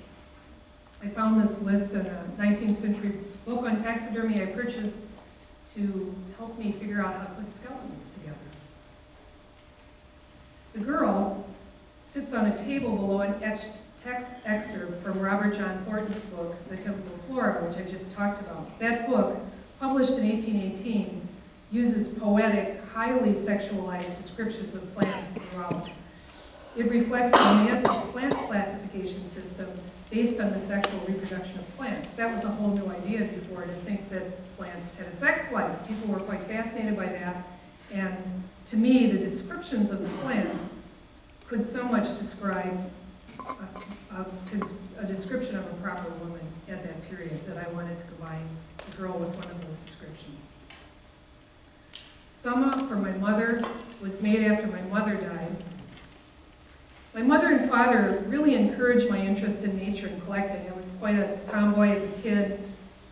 I found this list in a nineteenth century book on taxidermy I purchased to help me figure out how to put skeletons together. The girl sits on a table below an etched text excerpt from Robert John Thornton's book, The Temple of Flora, which I just talked about. That book, published in eighteen eighteen, uses poetic, highly sexualized descriptions of plants throughout. It reflects the Mass's plant classification system based on the sexual reproduction of plants. That was a whole new idea before, to think that plants had a sex life. People were quite fascinated by that. And to me, the descriptions of the plants could so much describe a, a, a description of a proper woman at that period that I wanted to combine the girl with one of those descriptions. Summa for my mother was made after my mother died. My mother and father really encouraged my interest in nature and collecting. I was quite a tomboy as a kid,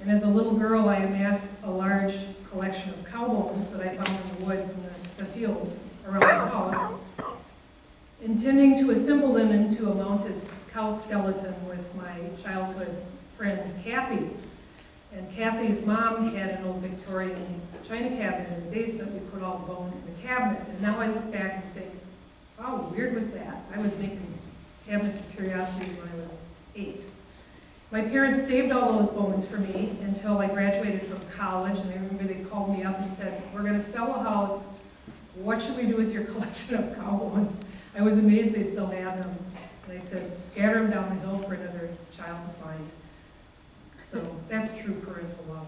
and as a little girl I amassed a large collection of cow bones that I found in the woods and the, the fields around the house, intending to assemble them into a mounted cow skeleton with my childhood friend Kathy. And Kathy's mom had an old Victorian china cabinet in the basement. We put all the bones in the cabinet, and now I look back and think, how weird was that? I was making cabinets of curiosities when I was eight. My parents saved all those bones for me until I graduated from college, and I remember they called me up and said, we're going to sell a house what should we do with your collection of cowbones? I was amazed they still had them. And I said, scatter them down the hill for another child to find. So that's true parental love.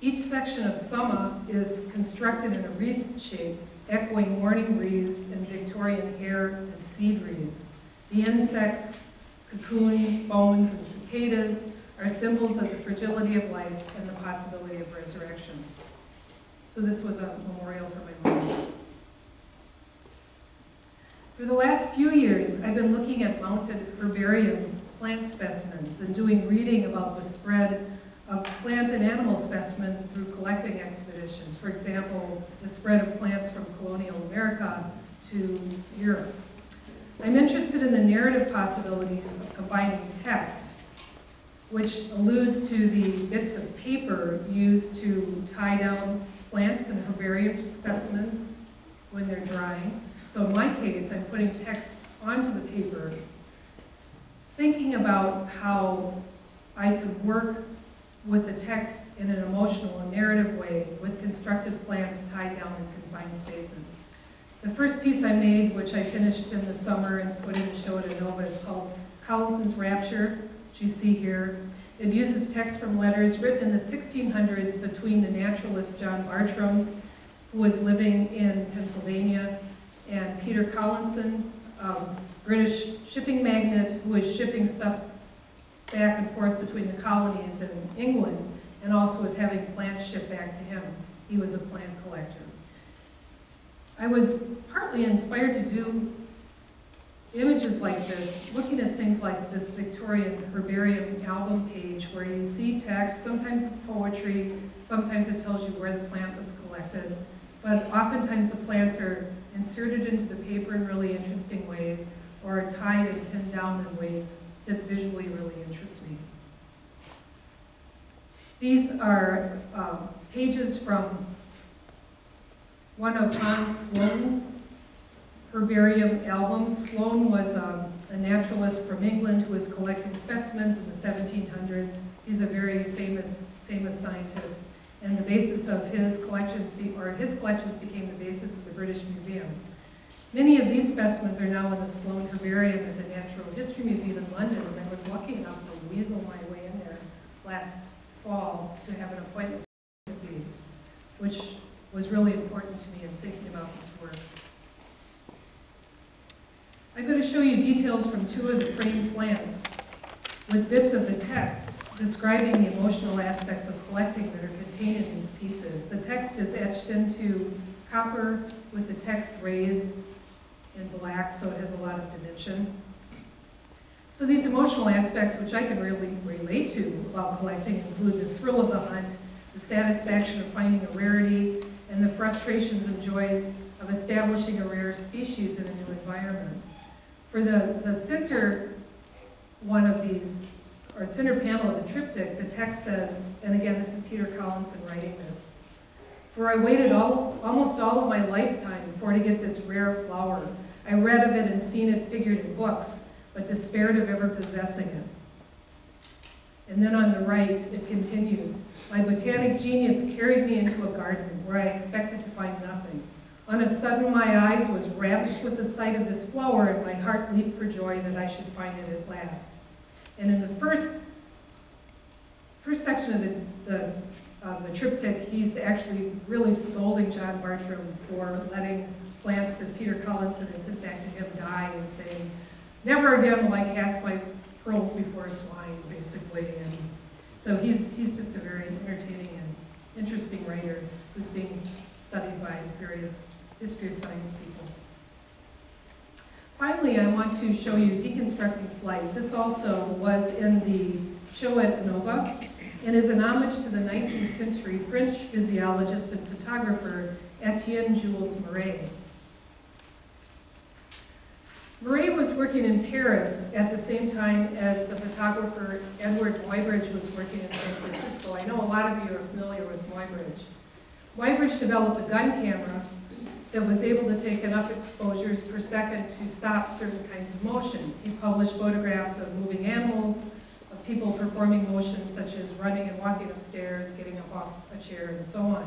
Each section of Summa is constructed in a wreath shape, echoing morning breeze and Victorian air and seed wreaths. The insects, cocoons, bones, and cicadas are symbols of the fragility of life and the possibility of resurrection. So this was a memorial for my mom. For the last few years, I've been looking at mounted herbarium plant specimens and doing reading about the spread of plant and animal specimens through collecting expeditions. For example, the spread of plants from colonial America to Europe. I'm interested in the narrative possibilities of combining text, which alludes to the bits of paper used to tie down plants and herbarium specimens when they're drying. So in my case, I'm putting text onto the paper, thinking about how I could work with the text in an emotional and narrative way with constructed plants tied down in confined spaces. The first piece I made, which I finished in the summer and put in a show at Inova, is called Collinson's Rapture, which you see here. It uses text from letters written in the sixteen hundreds between the naturalist John Bartram, who was living in Pennsylvania, and Peter Collinson, um, British shipping magnate who was shipping stuff back and forth between the colonies and England, and also was having plants shipped back to him. He was a plant collector. I was partly inspired to do images like this, looking at things like this Victorian herbarium album page where you see text. Sometimes it's poetry, sometimes it tells you where the plant was collected, but oftentimes the plants are inserted into the paper in really interesting ways or are tied and pinned down in ways that visually really interest me. These are uh, pages from one of Hans Sloane's herbarium albums. Sloane was a, a naturalist from England who was collecting specimens in the seventeen hundreds. He's a very famous, famous scientist, and the basis of his collections, be, or his collections became the basis of the British Museum. Many of these specimens are now in the Sloane Herbarium at the Natural History Museum in London, and I was lucky enough to weasel my way in there last fall to have an appointment with these, which was really important to me in thinking about this work. I'm going to show you details from two of the framed plants with bits of the text describing the emotional aspects of collecting that are contained in these pieces. The text is etched into copper with the text raised in black, so it has a lot of dimension. So these emotional aspects, which I can really relate to while collecting, include the thrill of the hunt, the satisfaction of finding a rarity, and the frustrations and joys of establishing a rare species in a new environment. For the, the center one of these, or center panel of the triptych, the text says, and again, this is Peter Collinson writing this, "For I waited almost, almost all of my lifetime for to get this rare flower. I read of it and seen it figured in books, but despaired of ever possessing it." And then on the right, it continues, "My botanic genius carried me into a garden where I expected to find nothing. On a sudden, my eyes was ravished with the sight of this flower, and my heart leaped for joy that I should find it at last." And in the first, first section of the, the Uh, the triptych, he's actually really scolding John Bartram for letting plants that Peter Collinson had sent back to him die and saying, "Never again will I cast my pearls before swine," basically. And so he's, he's just a very entertaining and interesting writer who's being studied by various history of science people. Finally, I want to show you Deconstructing Flight. This also was in the show at Inova, and is an homage to the nineteenth century French physiologist and photographer Etienne-Jules Marey. Marey was working in Paris at the same time as the photographer Edward Muybridge was working in San Francisco. I know a lot of you are familiar with Muybridge. Muybridge developed a gun camera that was able to take enough exposures per second to stop certain kinds of motion. He published photographs of moving animals, people performing motions such as running and walking upstairs, getting up off a chair, and so on.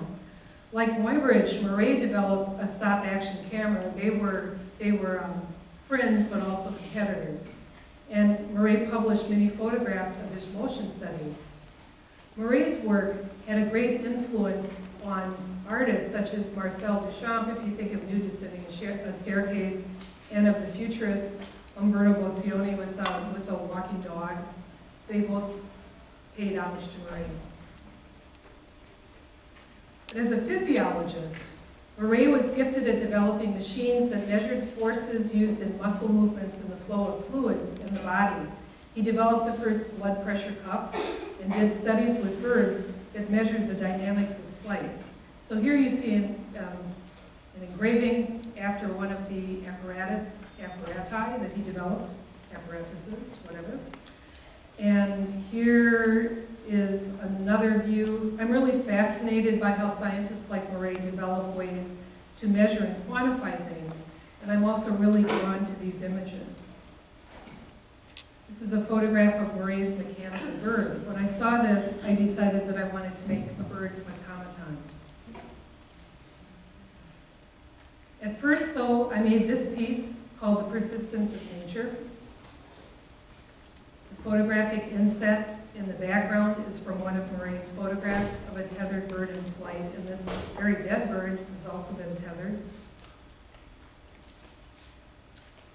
Like Muybridge, Marey developed a stop-action camera. They were, they were um, friends, but also competitors. And Marey published many photographs of his motion studies. Marey's work had a great influence on artists such as Marcel Duchamp, if you think of Nude Descending a Staircase, and of the futurist Umberto Boscioni with the, with the Walking Dog. They both paid homage to Marey. And as a physiologist, Marey was gifted at developing machines that measured forces used in muscle movements and the flow of fluids in the body. He developed the first blood pressure cuff and did studies with birds that measured the dynamics of flight. So here you see an, um, an engraving after one of the apparatus, apparati that he developed, apparatuses, whatever. And here is another view. I'm really fascinated by how scientists like Marey develop ways to measure and quantify things. And I'm also really drawn to these images. This is a photograph of Marey's mechanical bird. When I saw this, I decided that I wanted to make a bird automaton. At first, though, I made this piece called The Persistence of Nature. The photographic inset in the background is from one of Marey's photographs of a tethered bird in flight, and this very dead bird has also been tethered.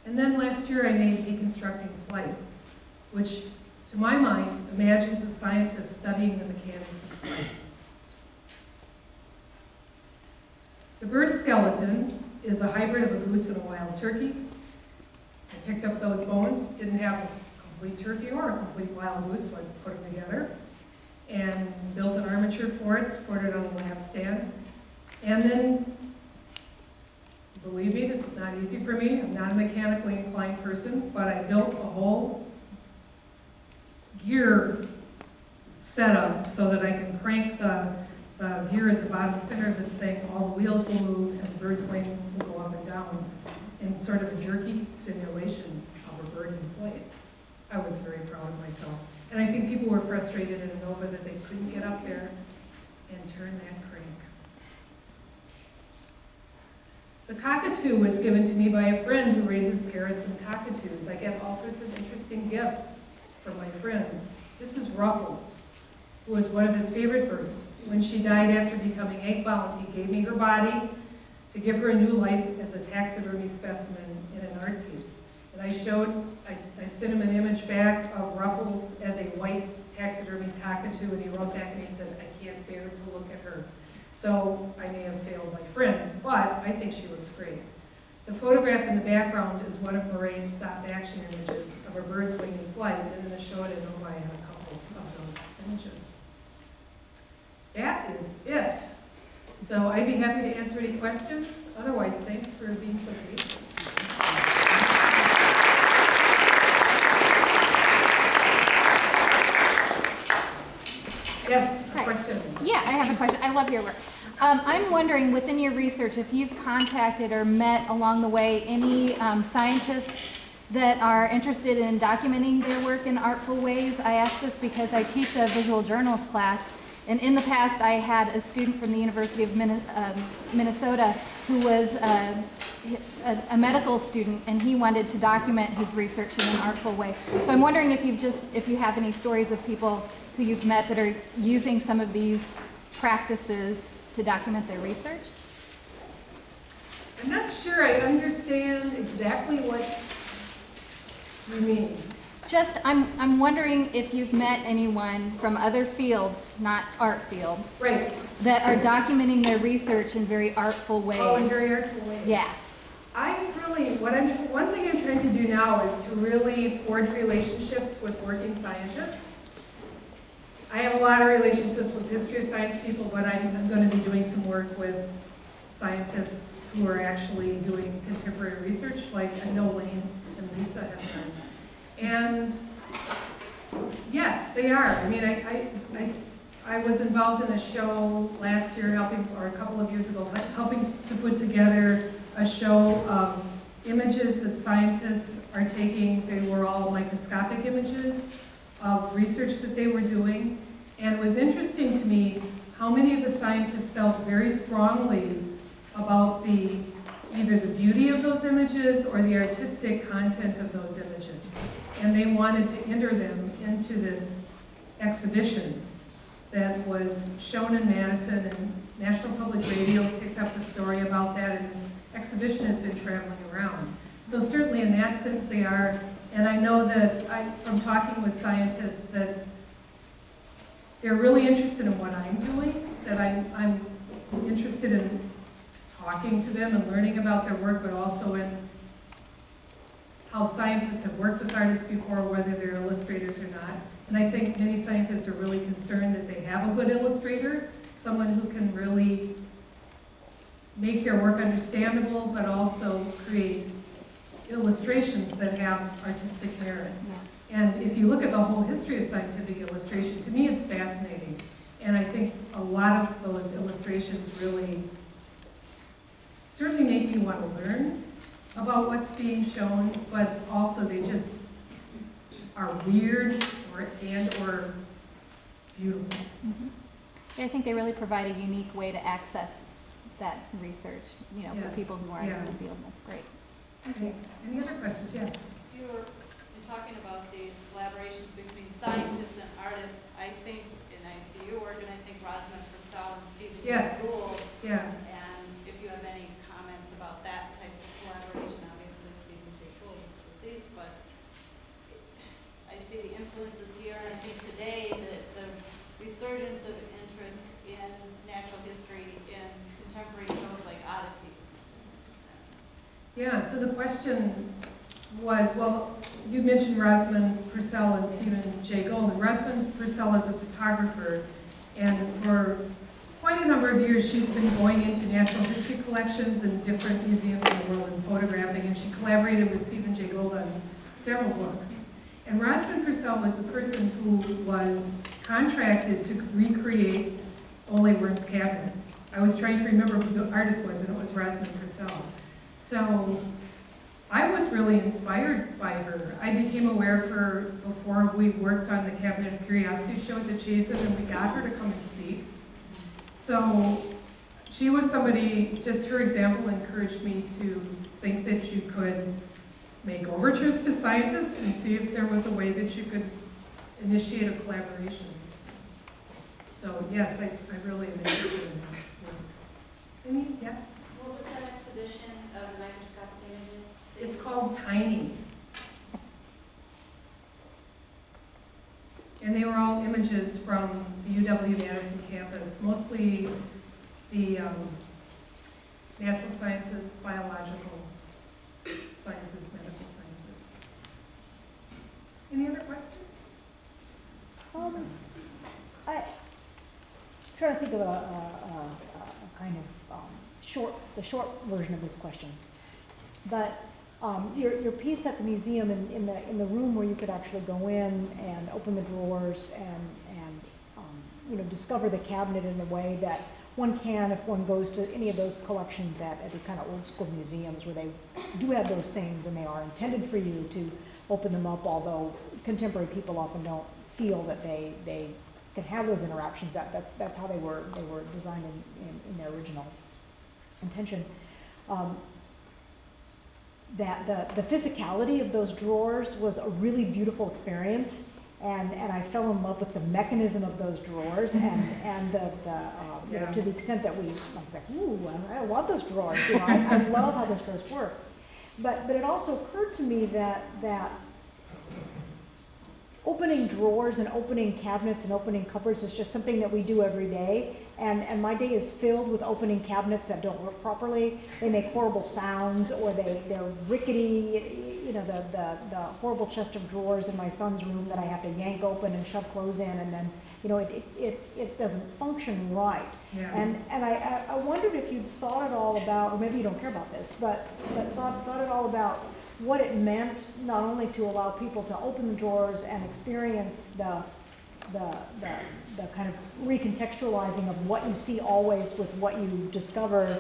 And then last year I made Deconstructing Flight, which, to my mind, imagines a scientist studying the mechanics of flight. The bird skeleton is a hybrid of a goose and a wild turkey. I picked up those bones, didn't have a complete turkey or a complete wild goose, so I put them together and built an armature for it, supported it on a lamp stand. And then, believe me, this was not easy for me. I'm not a mechanically inclined person, but I built a whole gear setup so that I can crank the, the gear at the bottom center of this thing. All the wheels will move and the bird's wing will go up and down in sort of a jerky simulation of a bird in flight. I was very proud of myself. And I think people were frustrated in Inova that they couldn't get up there and turn that crank. The cockatoo was given to me by a friend who raises parrots and cockatoos. I get all sorts of interesting gifts from my friends. This is Ruffles, who was one of his favorite birds. When she died after becoming egg-bound, he gave me her body to give her a new life as a taxidermy specimen in an art piece. And I showed, I, I sent him an image back of Ruffles as a white taxidermy cockatoo, and he wrote back and he said, I can't bear to look at her. So I may have failed my friend, but I think she looks great. The photograph in the background is one of Marey's stop-action images of a bird's wing in flight, and I'm going to show it in Inova. I have a couple of those images. That is it. So I'd be happy to answer any questions. Otherwise, thanks for being so patient. Yes, a question. Yeah, I have a question. I love your work. Um, I'm wondering, within your research, if you've contacted or met along the way any um, scientists that are interested in documenting their work in artful ways. I ask this because I teach a visual journals class, and in the past I had a student from the University of Min um, Minnesota who was uh, a, a medical student, and he wanted to document his research in an artful way. So I'm wondering if you've just if you have any stories of people who you've met that are using some of these practices to document their research? I'm not sure I understand exactly what you mean. Just, I'm, I'm wondering if you've met anyone from other fields, not art fields, right, that are documenting their research in very artful ways. Oh, in very artful ways. Yeah. I really, what I'm, one thing I'm trying to do now is to really forge relationships with working scientists. I have a lot of relationships with history of science people, but I'm, I'm going to be doing some work with scientists who are actually doing contemporary research, like I know Lane and Lisa have done. And yes, they are. I mean, I, I, I, I was involved in a show last year, helping, or a couple of years ago, helping to put together a show of images that scientists are taking. They were all microscopic images of research that they were doing, and it was interesting to me how many of the scientists felt very strongly about the either the beauty of those images or the artistic content of those images. And they wanted to enter them into this exhibition that was shown in Madison, and National Public Radio picked up the story about that, and this exhibition has been traveling around. So certainly in that sense they are, and I know that I, from talking with scientists that they're really interested in what I'm doing, that I'm, I'm interested in talking to them and learning about their work, but also in how scientists have worked with artists before, whether they're illustrators or not. And I think many scientists are really concerned that they have a good illustrator, someone who can really make their work understandable, but also create illustrations that have artistic merit. Yeah. And if you look at the whole history of scientific illustration, to me it's fascinating. And I think a lot of those illustrations really certainly make you want to learn about what's being shown, but also they just are weird or, and or beautiful. Mm-hmm. Yeah, I think they really provide a unique way to access that research, you know, yes. for people who aren't yeah. in the field. That's great. Okay. Thanks. Any other questions? Yes. You were talking about these collaborations between scientists and artists. I think in I C U work, and I think Rosamond Purcell and Stephen Jay Gould. Yeah. And if you have any comments about that type of collaboration, obviously Stephen Jay Gould is deceased, but I see the influences here, and I think today that the resurgence of interest in natural history in contemporary shows like Oddities. Yeah, so the question was, well, you mentioned Rosamond Purcell and Stephen Jay Gould. And Rosamond Purcell is a photographer, and for quite a number of years she's been going into natural history collections in different museums in the world and photographing, and she collaborated with Stephen Jay Gould on several books. And Rosamond Purcell was the person who was contracted to recreate Ole Worm's cabinet. I was trying to remember who the artist was, and it was Rosamond Purcell. So I was really inspired by her. I became aware of her before we worked on the Cabinet of Curiosity show at the Chazen, and we got her to come and speak. So she was somebody, just her example encouraged me to think that you could make overtures to scientists and see if there was a way that you could initiate a collaboration. So yes, I, I really am interested in that. Any? Yes? What was that exhibition of the microscopic images? It's called Tiny. And they were all images from the U W Madison campus, mostly the um, natural sciences, biological sciences, medical sciences. Any other questions? Um, I, I'm trying to think of a, a, a, a kind of um, short, the short version of this question. But um, your, your piece at the museum in, in, the, in the room where you could actually go in and open the drawers and, and um, you know, discover the cabinet in a way that one can if one goes to any of those collections at, at the kind of old school museums where they do have those things and they are intended for you to open them up, although contemporary people often don't feel that they, they can have those interactions. That, that, that's how they were, they were designed in, in, in their original intention. Um, that the, the physicality of those drawers was a really beautiful experience, and, and I fell in love with the mechanism of those drawers, and, and the, the, um, yeah. you know, to the extent that we, I was like, ooh, I, I love those drawers, you know, I, I love how those drawers work. But, but it also occurred to me that, that opening drawers and opening cabinets and opening cupboards is just something that we do every day. And, and my day is filled with opening cabinets that don't work properly. They make horrible sounds, or they, they're rickety, you know, the, the, the horrible chest of drawers in my son's room that I have to yank open and shove clothes in, and then, you know, it, it, it doesn't function right. Yeah. And, and I, I wondered if you thought at all about, or maybe you don't care about this, but, but thought, thought at all about what it meant not only to allow people to open the drawers and experience the, the, the the kind of recontextualizing of what you see always with what you discover,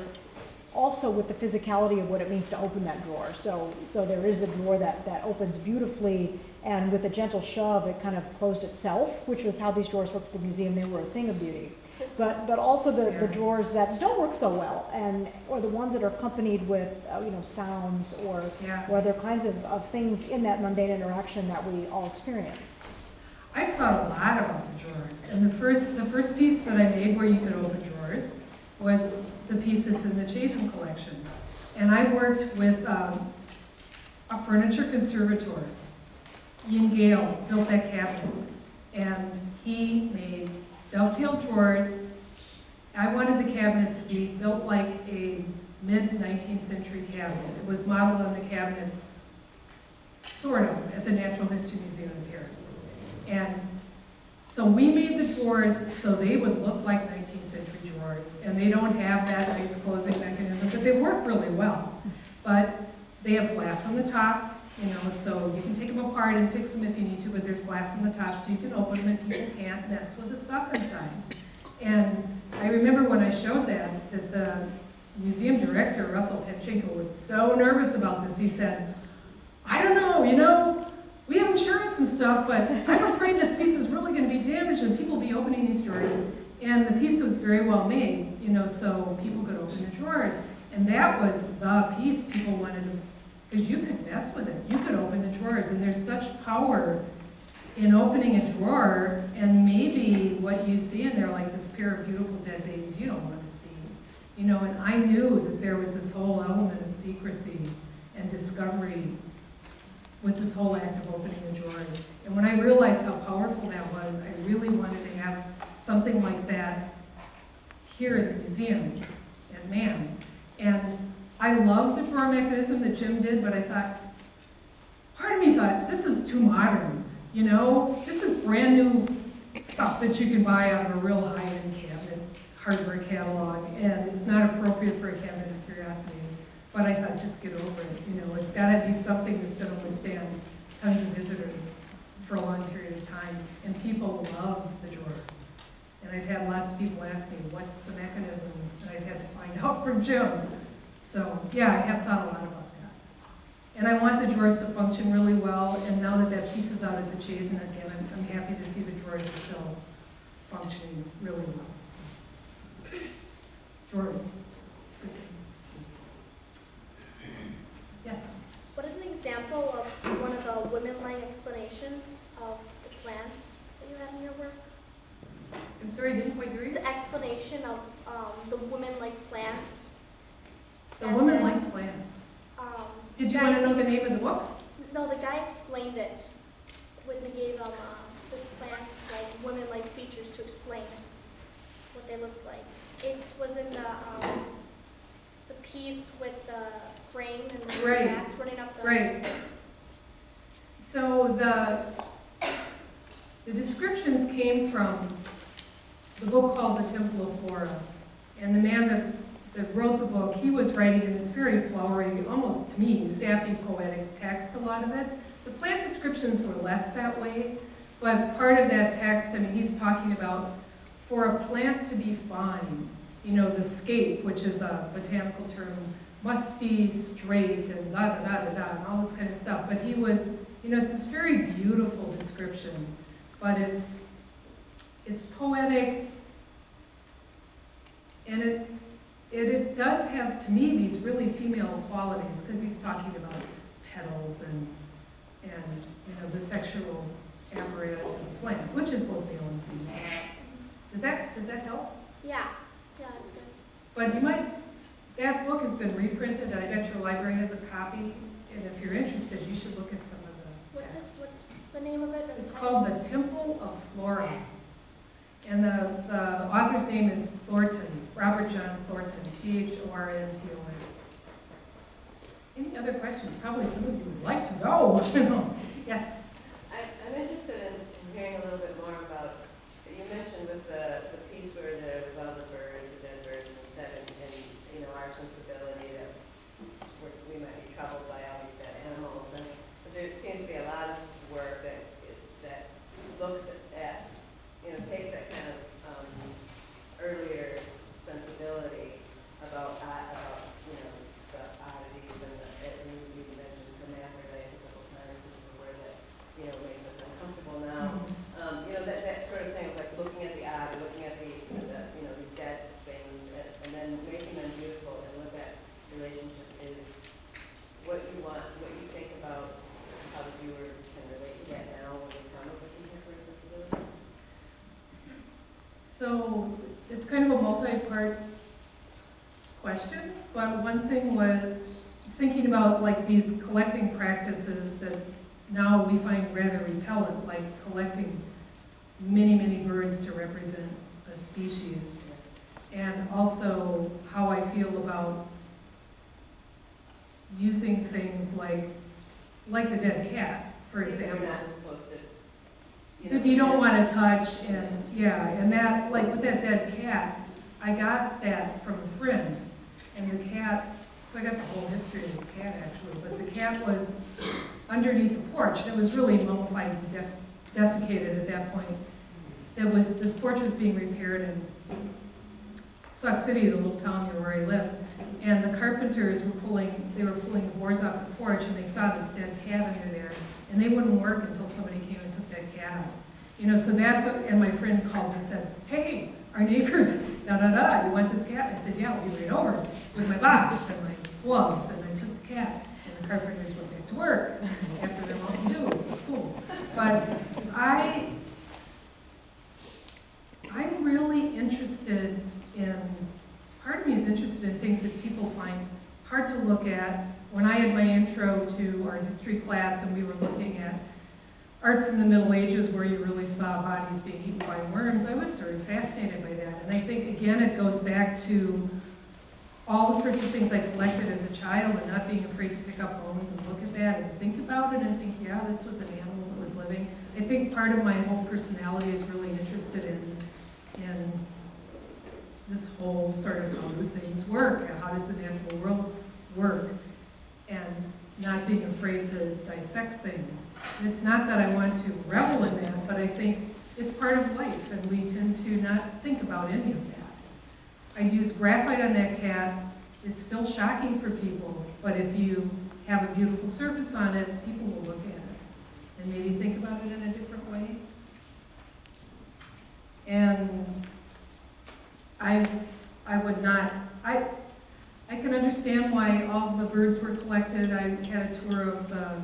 also with the physicality of what it means to open that drawer. So, so there is a drawer that, that opens beautifully, and with a gentle shove, it kind of closed itself, which was how these drawers worked at the museum. They were a thing of beauty. but but also the, the drawers that don't work so well, and or the ones that are accompanied with uh, you know, sounds or yeah. or other kinds of, of things in that mundane interaction that we all experience. I've thought a lot about the drawers, and the first the first piece that I made where you could open drawers was the pieces in the Chazen collection, and I worked with um, a furniture conservator. Ian Gale built that cabinet, and he made dovetail drawers. I wanted the cabinet to be built like a mid nineteenth century cabinet. It was modeled on the cabinets, sort of, at the Natural History Museum in Paris. And so we made the drawers so they would look like nineteenth century drawers, and they don't have that nice closing mechanism, but they work really well. But they have glass on the top, you know, so you can take them apart and fix them if you need to, but there's glass on the top so you can open them and people can't mess with the stuff inside. And I remember when I showed that, that the museum director, Russell Petchenko, was so nervous about this. He said, I don't know, you know, we have insurance and stuff, but I'm afraid this piece is really going to be damaged and people will be opening these drawers. And the piece was very well made, you know, so people could open the drawers. And that was the piece people wanted to, because you could mess with it. You could open the drawers, and there's such power in opening a drawer, and maybe what you see in there, like this pair of beautiful dead babies, you don't want to see. You know, and I knew that there was this whole element of secrecy and discovery with this whole act of opening the drawers. And when I realized how powerful that was, I really wanted to have something like that here at the museum, and man. And I love the drawer mechanism that Jim did, but I thought, part of me thought, this is too modern, you know? This is brand new stuff that you can buy out of a real high-end cabinet, hardware catalog, and it's not appropriate for a cabinet of curiosities. But I thought, just get over it, you know? It's gotta be something that's gonna withstand tons of visitors for a long period of time, and people love the drawers. And I've had lots of people ask me, what's the mechanism? And I've had to find out from Jim. So yeah, I have thought a lot about that. And I want the drawers to function really well, and now that that piece is out of the Chazen again, I'm, I'm happy to see the drawers are still functioning really well. So. Drawers, it's a good thing. Yes? What is an example of one of the women-like explanations of the plants that you have in your work? I'm sorry, I didn't quite hear you. The explanation of um, the woman-like plants. The and woman liked plants. Um, Did you want to know the name of the book? No, the guy explained it when they gave um, uh, the plants like women-like features to explain what they looked like. It was in the um, the piece with the frame and the right. rats running up the. Right. So the the descriptions came from the book called The Temple of Flora, and the man that. that wrote the book, he was writing in this very flowery, almost to me, sappy, poetic text, a lot of it. The plant descriptions were less that way, but part of that text, I mean, he's talking about for a plant to be fine, you know, the scape, which is a botanical term, must be straight and da da da da da, and all this kind of stuff. But he was, you know, it's this very beautiful description, but it's, it's poetic, and it, It, it does have, to me, these really female qualities, because he's talking about petals and, and you know, the sexual apparatus of the plant, which is both male and female. Does that, does that help? Yeah. Yeah, that's good. But you might, that book has been reprinted, and I bet your library has a copy, and if you're interested, you should look at some of the what's text. This, what's the name of it? It's called The Temple of Flora. And the, the author's name is Thornton, Robert John Thornton, T H O R N T O N. Any other questions? Probably some of you would like to know. Yes? I, I'm interested in, in hearing a little bit more about, you mentioned with the, the piece where there was all the birds, the dead birds, and stuff, and, and you know, our sensibility that we're, we might be troubled by all these dead animals. And, but there seems to be a lot of work that, that looks at, at you know, takes that kind of um, earlier sensibility about, uh, about you know, the oddities and the, and you mentioned hermaphrodite a couple times, which is a word that it's kind of a multi-part question, but one thing was thinking about like these collecting practices that now we find rather repellent, like collecting many, many birds to represent a species, and also how I feel about using things like, like the dead cat, for example. You know, that you don't want to touch, and yeah, and that, like with that dead cat, I got that from a friend, and the cat, so I got the whole history of this cat actually, but the cat was underneath the porch that was really mummified and def desiccated at that point. That was, this porch was being repaired in Sauk City, the little town near where I live, and the carpenters were pulling, they were pulling the boards off the porch, and they saw this dead cat under there, and they wouldn't work until somebody came and took that cat out. You know, so that's what, and my friend called and said, hey, our neighbors, da-da-da, you want this cat? I said, yeah, I'll be right over with my box and my gloves, and I took the cat, and the carpenters went back to work after their mom knew it was cool. But I, I'm really interested in, part of me is interested in things that people find hard to look at. When I had my intro to our history class and we were looking at art from the Middle Ages where you really saw bodies being eaten by worms, I was sort of fascinated by that. And I think, again, it goes back to all the sorts of things I collected as a child and not being afraid to pick up bones and look at that and think about it and think, yeah, this was an animal that was living. I think part of my whole personality is really interested in, in this whole sort of how do things work and how does the natural world work, and not being afraid to dissect things. And it's not that I want to revel in that, but I think it's part of life, and we tend to not think about any of that. I used graphite on that cat. It's still shocking for people, but if you have a beautiful surface on it, people will look at it and maybe think about it in a different way. And I, I would not, I, I can understand why all the birds were collected. I had a tour of the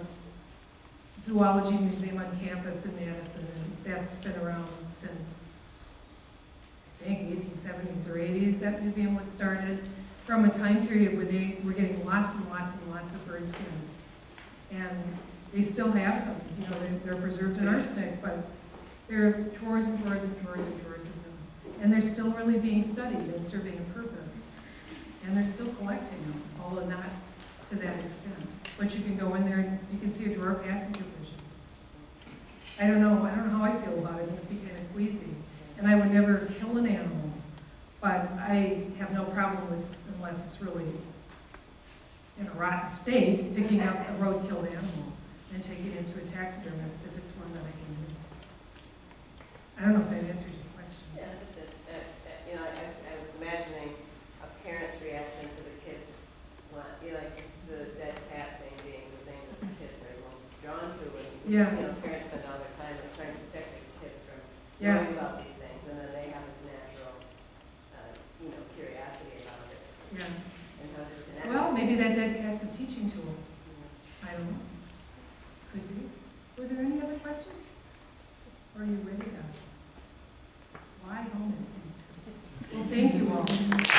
zoology museum on campus in Madison, and that's been around since, I think, eighteen seventies or eighties that museum was started, from a time period where they were getting lots and lots and lots of bird skins. And they still have them. You know, they're, they're preserved in arsenic, but there are drawers and drawers and drawers and drawers of them. And they're still really being studied and serving a purpose. And they're still collecting them, although not to that extent. But you can go in there and you can see a drawer of passenger pigeons. I don't know, I don't know how I feel about it. It must be kind of queasy. And I would never kill an animal, but I have no problem with, unless it's really in a rotten state, picking up a road-killed animal and taking it into a taxidermist if it's one that I can use. I don't know if that answers your question. Yeah, that's it. That, that, you know, I, I was imagining parents' reaction to the kids, want, you know, like the dead cat thing being the thing that the kids are most drawn to, and yeah. You know, parents spend all their time like, trying to protect their kids from yeah. knowing about these things, and then they have this natural, uh, you know, curiosity about it. Yeah. And how to connect. Well, maybe that dead cat's a teaching tool. Yeah. I don't know. Could be. Were there any other questions? Or are you ready to fly home? Well, thank you all.